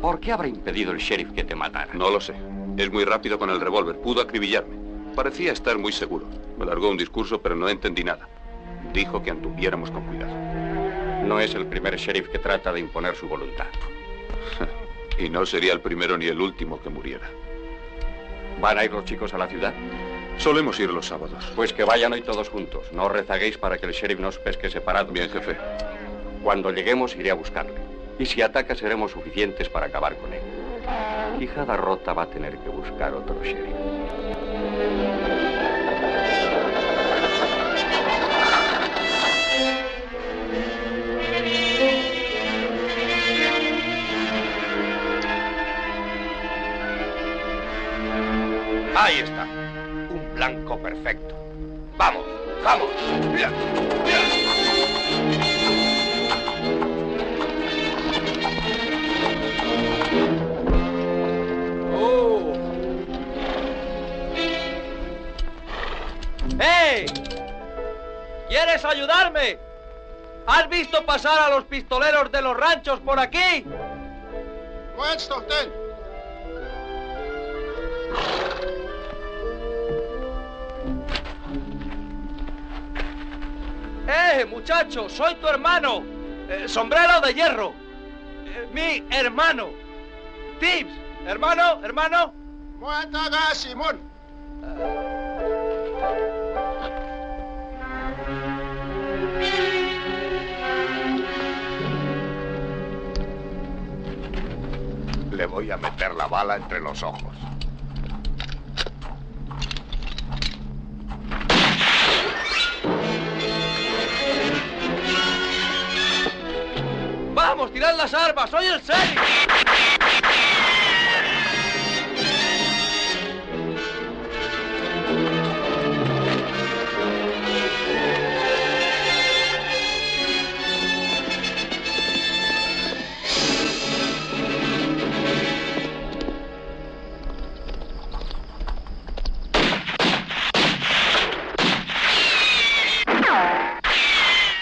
¿Por qué habrá impedido el sheriff que te matara? No lo sé. Es muy rápido con el revólver. Pudo acribillarme. Parecía estar muy seguro. Me largó un discurso, pero no entendí nada. Dijo que anduviéramos con cuidado. No es el primer sheriff que trata de imponer su voluntad. Y no sería el primero ni el último que muriera. ¿Van a ir los chicos a la ciudad? Solemos ir los sábados. Pues que vayan hoy todos juntos. No rezaguéis para que el sheriff nos pesque separado. Bien, jefe. Cuando lleguemos, iré a buscarle. Y si ataca, seremos suficientes para acabar con él. Quijada Rota va a tener que buscar otro sheriff. Ahí está, un blanco perfecto. ¡Vamos, vamos! ¡Oh! ¡Hey! ¿Quieres ayudarme? ¿Has visto pasar a los pistoleros de los ranchos por aquí? ¡Cuesta usted! Muchacho, soy tu hermano. Sombrero de Hierro. Mi hermano. Tibbs, hermano. Muétaga, Simón. Le voy a meter la bala entre los ojos. ¡Vamos, tirad las armas! ¡Soy el sheriff!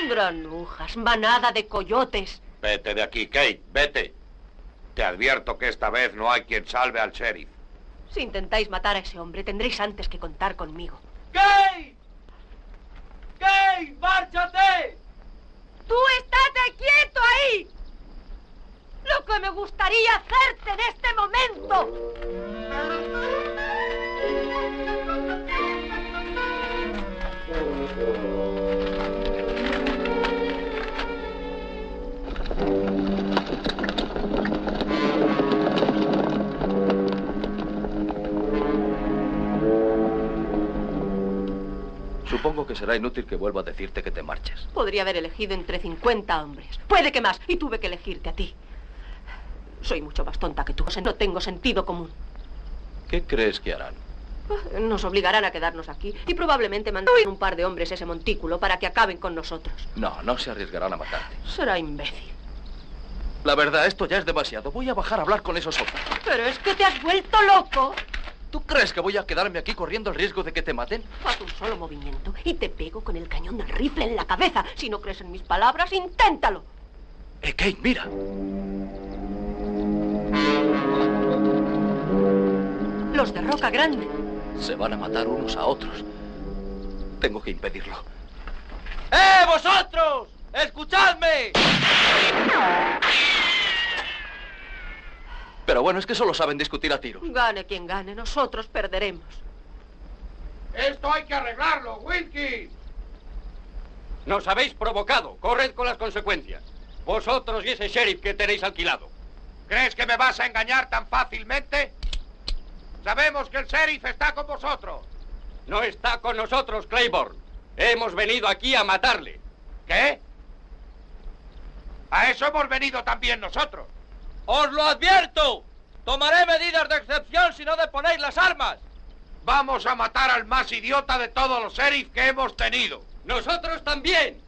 Granujas, manada de coyotes. Vete de aquí, Kate, vete. Te advierto que esta vez no hay quien salve al sheriff. Si intentáis matar a ese hombre, tendréis antes que contar conmigo. ¡Kate! ¡Kate, márchate! ¡Tú estate quieto ahí! Lo que me gustaría hacerte en este momento. Supongo que será inútil que vuelva a decirte que te marches. Podría haber elegido entre 50 hombres. Puede que más, y tuve que elegirte a ti. Soy mucho más tonta que tú. No tengo sentido común. ¿Qué crees que harán? Nos obligarán a quedarnos aquí y probablemente mandarán un par de hombres a ese montículo para que acaben con nosotros. No, no se arriesgarán a matarte. Será imbécil. La verdad, esto ya es demasiado. Voy a bajar a hablar con esos otros. Pero es que te has vuelto loco. ¿Tú crees que voy a quedarme aquí corriendo el riesgo de que te maten? Haz un solo movimiento y te pego con el cañón del rifle en la cabeza. Si no crees en mis palabras, inténtalo. Kate, mira. Los de Roca Grande. Se van a matar unos a otros. Tengo que impedirlo. ¡Eh, vosotros! ¡Escuchadme! Pero bueno, es que solo saben discutir a tiros. Gane quien gane, nosotros perderemos. ¡Esto hay que arreglarlo, Wilkins! Nos habéis provocado, corred con las consecuencias. Vosotros y ese sheriff que tenéis alquilado. ¿Crees que me vas a engañar tan fácilmente? Sabemos que el sheriff está con vosotros. No está con nosotros, Claiborne. Hemos venido aquí a matarle. ¿Qué? A eso hemos venido también nosotros. ¡Os lo advierto! Tomaré medidas de excepción si no deponéis las armas. Vamos a matar al más idiota de todos los sheriff que hemos tenido. ¡Nosotros también!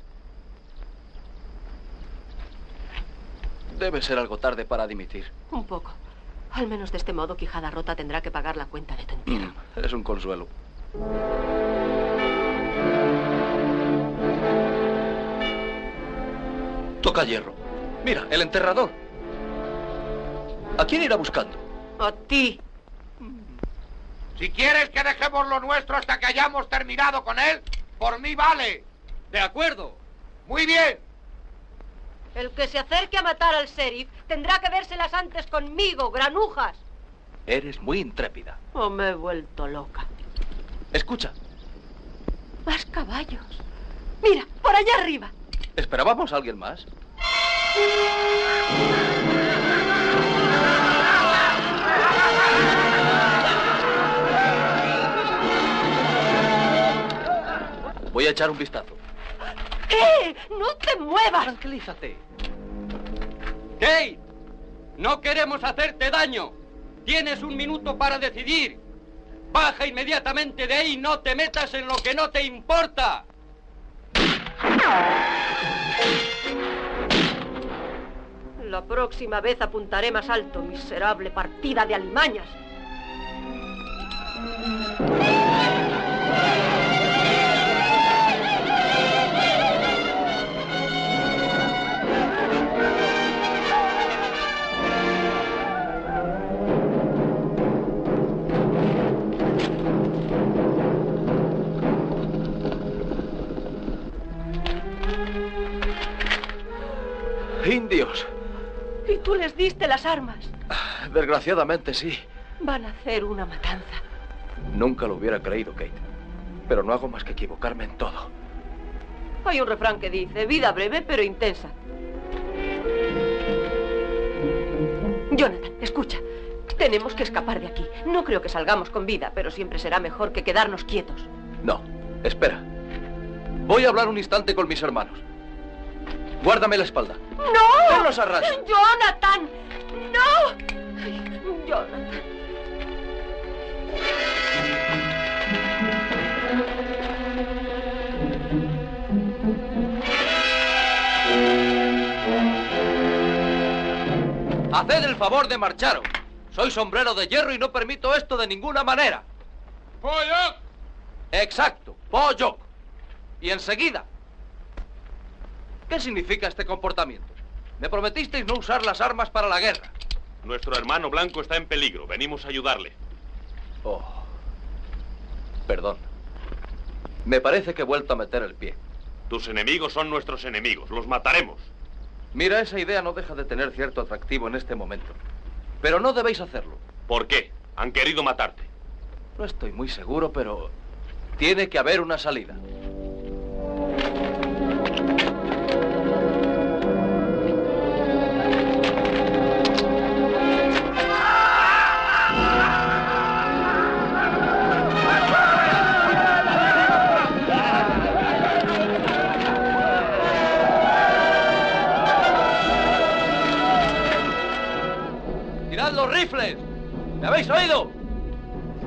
Debe ser algo tarde para dimitir. Un poco. Al menos de este modo, Quijada Rota tendrá que pagar la cuenta de tu entierro. Es un consuelo. Toca hierro. Mira, el enterrador. ¿A quién irá buscando? A ti. Si quieres que dejemos lo nuestro hasta que hayamos terminado con él, por mí vale. De acuerdo. Muy bien. El que se acerque a matar al sheriff tendrá que vérselas antes conmigo, granujas. Eres muy intrépida. Oh, me he vuelto loca. Escucha. Más caballos. Mira, por allá arriba. ¿Esperábamos a alguien más? Voy a echar un vistazo. ¡Eh! ¡No te muevas! Tranquilízate. ¡Kate! No queremos hacerte daño. Tienes un minuto para decidir. Baja inmediatamente de ahí. No te metas en lo que no te importa. La próxima vez apuntaré más alto, miserable partida de alimañas. Indios. ¿Y tú les diste las armas? Desgraciadamente, sí. Van a hacer una matanza. Nunca lo hubiera creído, Kate. Pero no hago más que equivocarme en todo. Hay un refrán que dice, vida breve pero intensa. Jonathan, escucha. Tenemos que escapar de aquí. No creo que salgamos con vida, pero siempre será mejor que quedarnos quietos. No, espera. Voy a hablar un instante con mis hermanos. Guárdame la espalda. ¡No! ¡No los arrastres! ¡Jonathan! ¡No! Ay, Jonathan. Haced el favor de marcharos. Soy sombrero de hierro y no permito esto de ninguna manera. ¡Pollo! Exacto, pollo. Y enseguida. ¿Qué significa este comportamiento? Me prometisteis no usar las armas para la guerra. Nuestro hermano blanco está en peligro. Venimos a ayudarle. Oh. Perdón. Me parece que he vuelto a meter el pie. Tus enemigos son nuestros enemigos. Los mataremos. Mira, esa idea no deja de tener cierto atractivo en este momento. Pero no debéis hacerlo. ¿Por qué? Han querido matarte. No estoy muy seguro, pero... tiene que haber una salida. ¿Me habéis oído?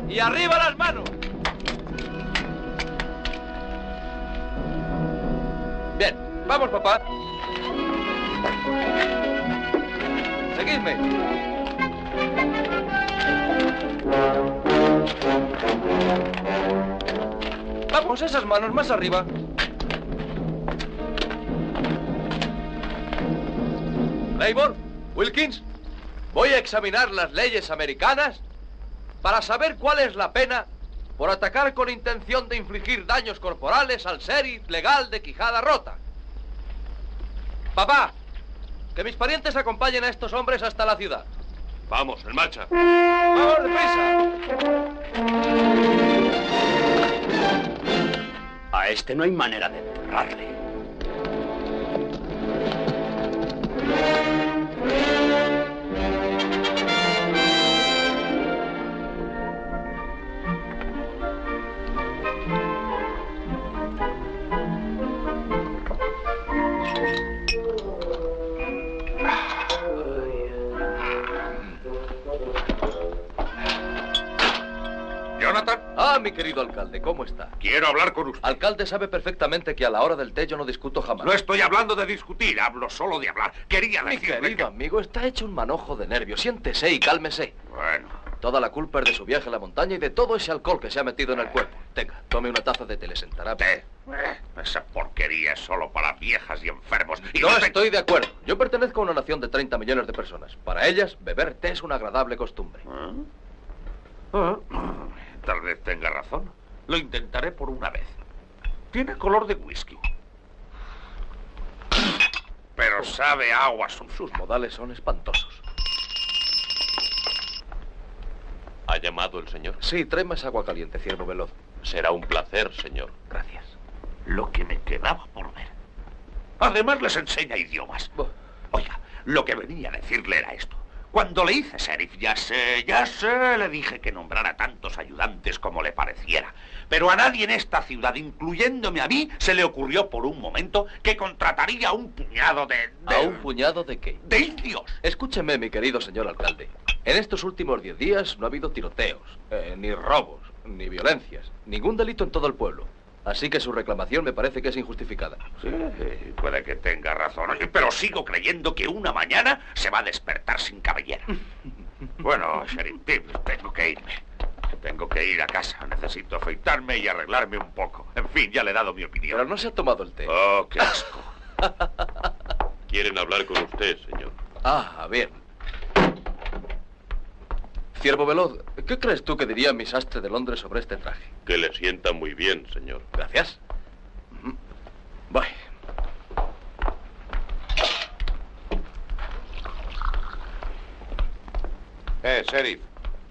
¡Y arriba las manos! Bien, vamos, papá. Seguidme. Vamos, esas manos más arriba. Claiborne, Wilkins. Voy a examinar las leyes americanas para saber cuál es la pena por atacar con intención de infligir daños corporales al sheriff legal de Quijada Rota. Papá, que mis parientes acompañen a estos hombres hasta la ciudad. Vamos, en marcha. ¡Vamos, deprisa! A este no hay manera de borrarle. Ah, mi querido alcalde, ¿cómo está? Quiero hablar con usted. Alcalde, sabe perfectamente que a la hora del té yo no discuto jamás. No estoy hablando de discutir, hablo solo de hablar. Quería decirle. Mi querido amigo, está hecho un manojo de nervios. Siéntese y cálmese. Bueno. Toda la culpa es de su viaje a la montaña y de todo ese alcohol que se ha metido en el cuerpo. Tenga, tome una taza de té, le sentará. ¿Té? Esa porquería es solo para viejas y enfermos. Y no estoy de acuerdo. Yo pertenezco a una nación de 30 millones de personas. Para ellas, beber té es una agradable costumbre. Tal vez tenga razón. Lo intentaré por una vez. Tiene color de whisky. Pero sabe agua sucia. Sus modales son espantosos. ¿Ha llamado el señor? Sí, trae más agua caliente, Ciervo Veloz. Será un placer, señor. Gracias. Lo que me quedaba por ver. Además les enseña idiomas. Oiga, lo que venía a decirle era esto. Cuando le hice sheriff, ya sé, le dije que nombrara tantos ayudantes como le pareciera. Pero a nadie en esta ciudad, incluyéndome a mí, se le ocurrió por un momento que contrataría a un puñado de... ¿A un puñado de qué? De indios. Escúcheme, mi querido señor alcalde. En estos últimos 10 días no ha habido tiroteos, ni robos, ni violencias, ningún delito en todo el pueblo. Así que su reclamación me parece que es injustificada. Sí, puede que tenga razón, pero sigo creyendo que una mañana se va a despertar sin cabellera. Bueno, sheriff Tibbs, tengo que irme. Tengo que ir a casa. Necesito afeitarme y arreglarme un poco. En fin, ya le he dado mi opinión. Pero no se ha tomado el té. Oh, qué asco. Quieren hablar con usted, señor. Ah, bien. Ciervo Veloz, ¿qué crees tú que diría mi sastre de Londres sobre este traje? Que le sienta muy bien, señor. Gracias. Bye. Sheriff.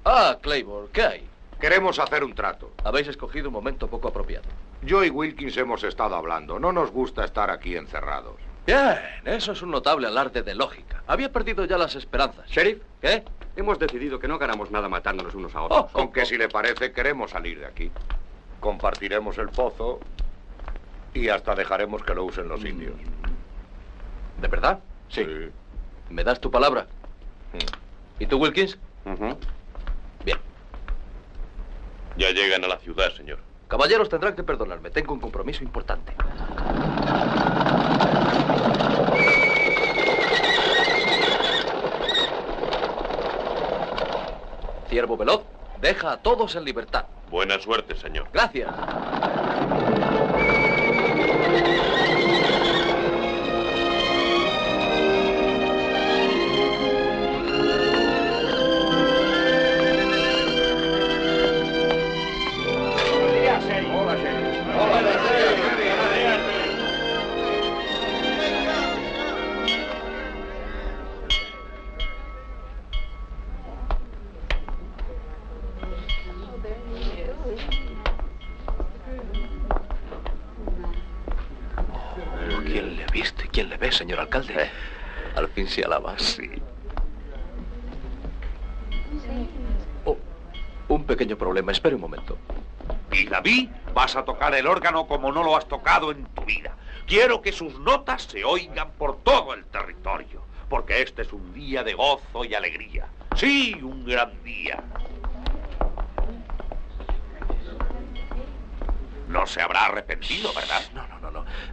Ah, Claiborne, ¿qué hay? Queremos hacer un trato. Habéis escogido un momento poco apropiado. Yo y Wilkins hemos estado hablando. No nos gusta estar aquí encerrados. Bien, eso es un notable alarde de lógica. Había perdido ya las esperanzas. Sheriff, ¿qué? Hemos decidido que no ganamos nada matándonos unos a otros. Aunque si le parece, queremos salir de aquí. Compartiremos el pozo y hasta dejaremos que lo usen los indios. ¿De verdad? Sí. ¿Me das tu palabra? ¿Y tú, Wilkins? Bien. Ya llegan a la ciudad, señor. Caballeros, tendrán que perdonarme. Tengo un compromiso importante. Ciervo Veloz, deja a todos en libertad. Buena suerte, señor. Gracias. Señor alcalde, al fin se alaba. Sí. Oh, un pequeño problema, espere un momento. David, vas a tocar el órgano como no lo has tocado en tu vida. Quiero que sus notas se oigan por todo el territorio, porque este es un día de gozo y alegría. Sí, un gran día. No se habrá arrepentido, ¿verdad? No.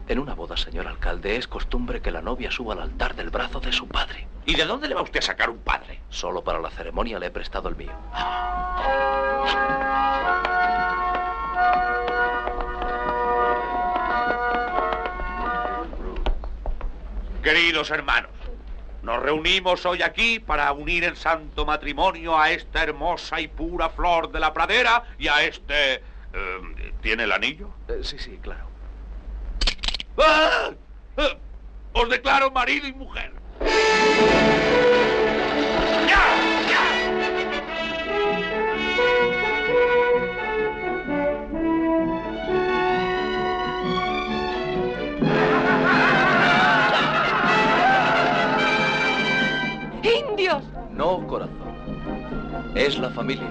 En una boda, señor alcalde, es costumbre que la novia suba al altar del brazo de su padre. ¿Y de dónde le va usted a sacar un padre? Solo para la ceremonia le he prestado el mío. Queridos hermanos, nos reunimos hoy aquí para unir en santo matrimonio a esta hermosa y pura flor de la pradera y a este... ¿Tiene el anillo? Sí, claro. ¡Ah! Os declaro marido y mujer. ¡Ya! ¡Indios! No, corazón. Es la familia.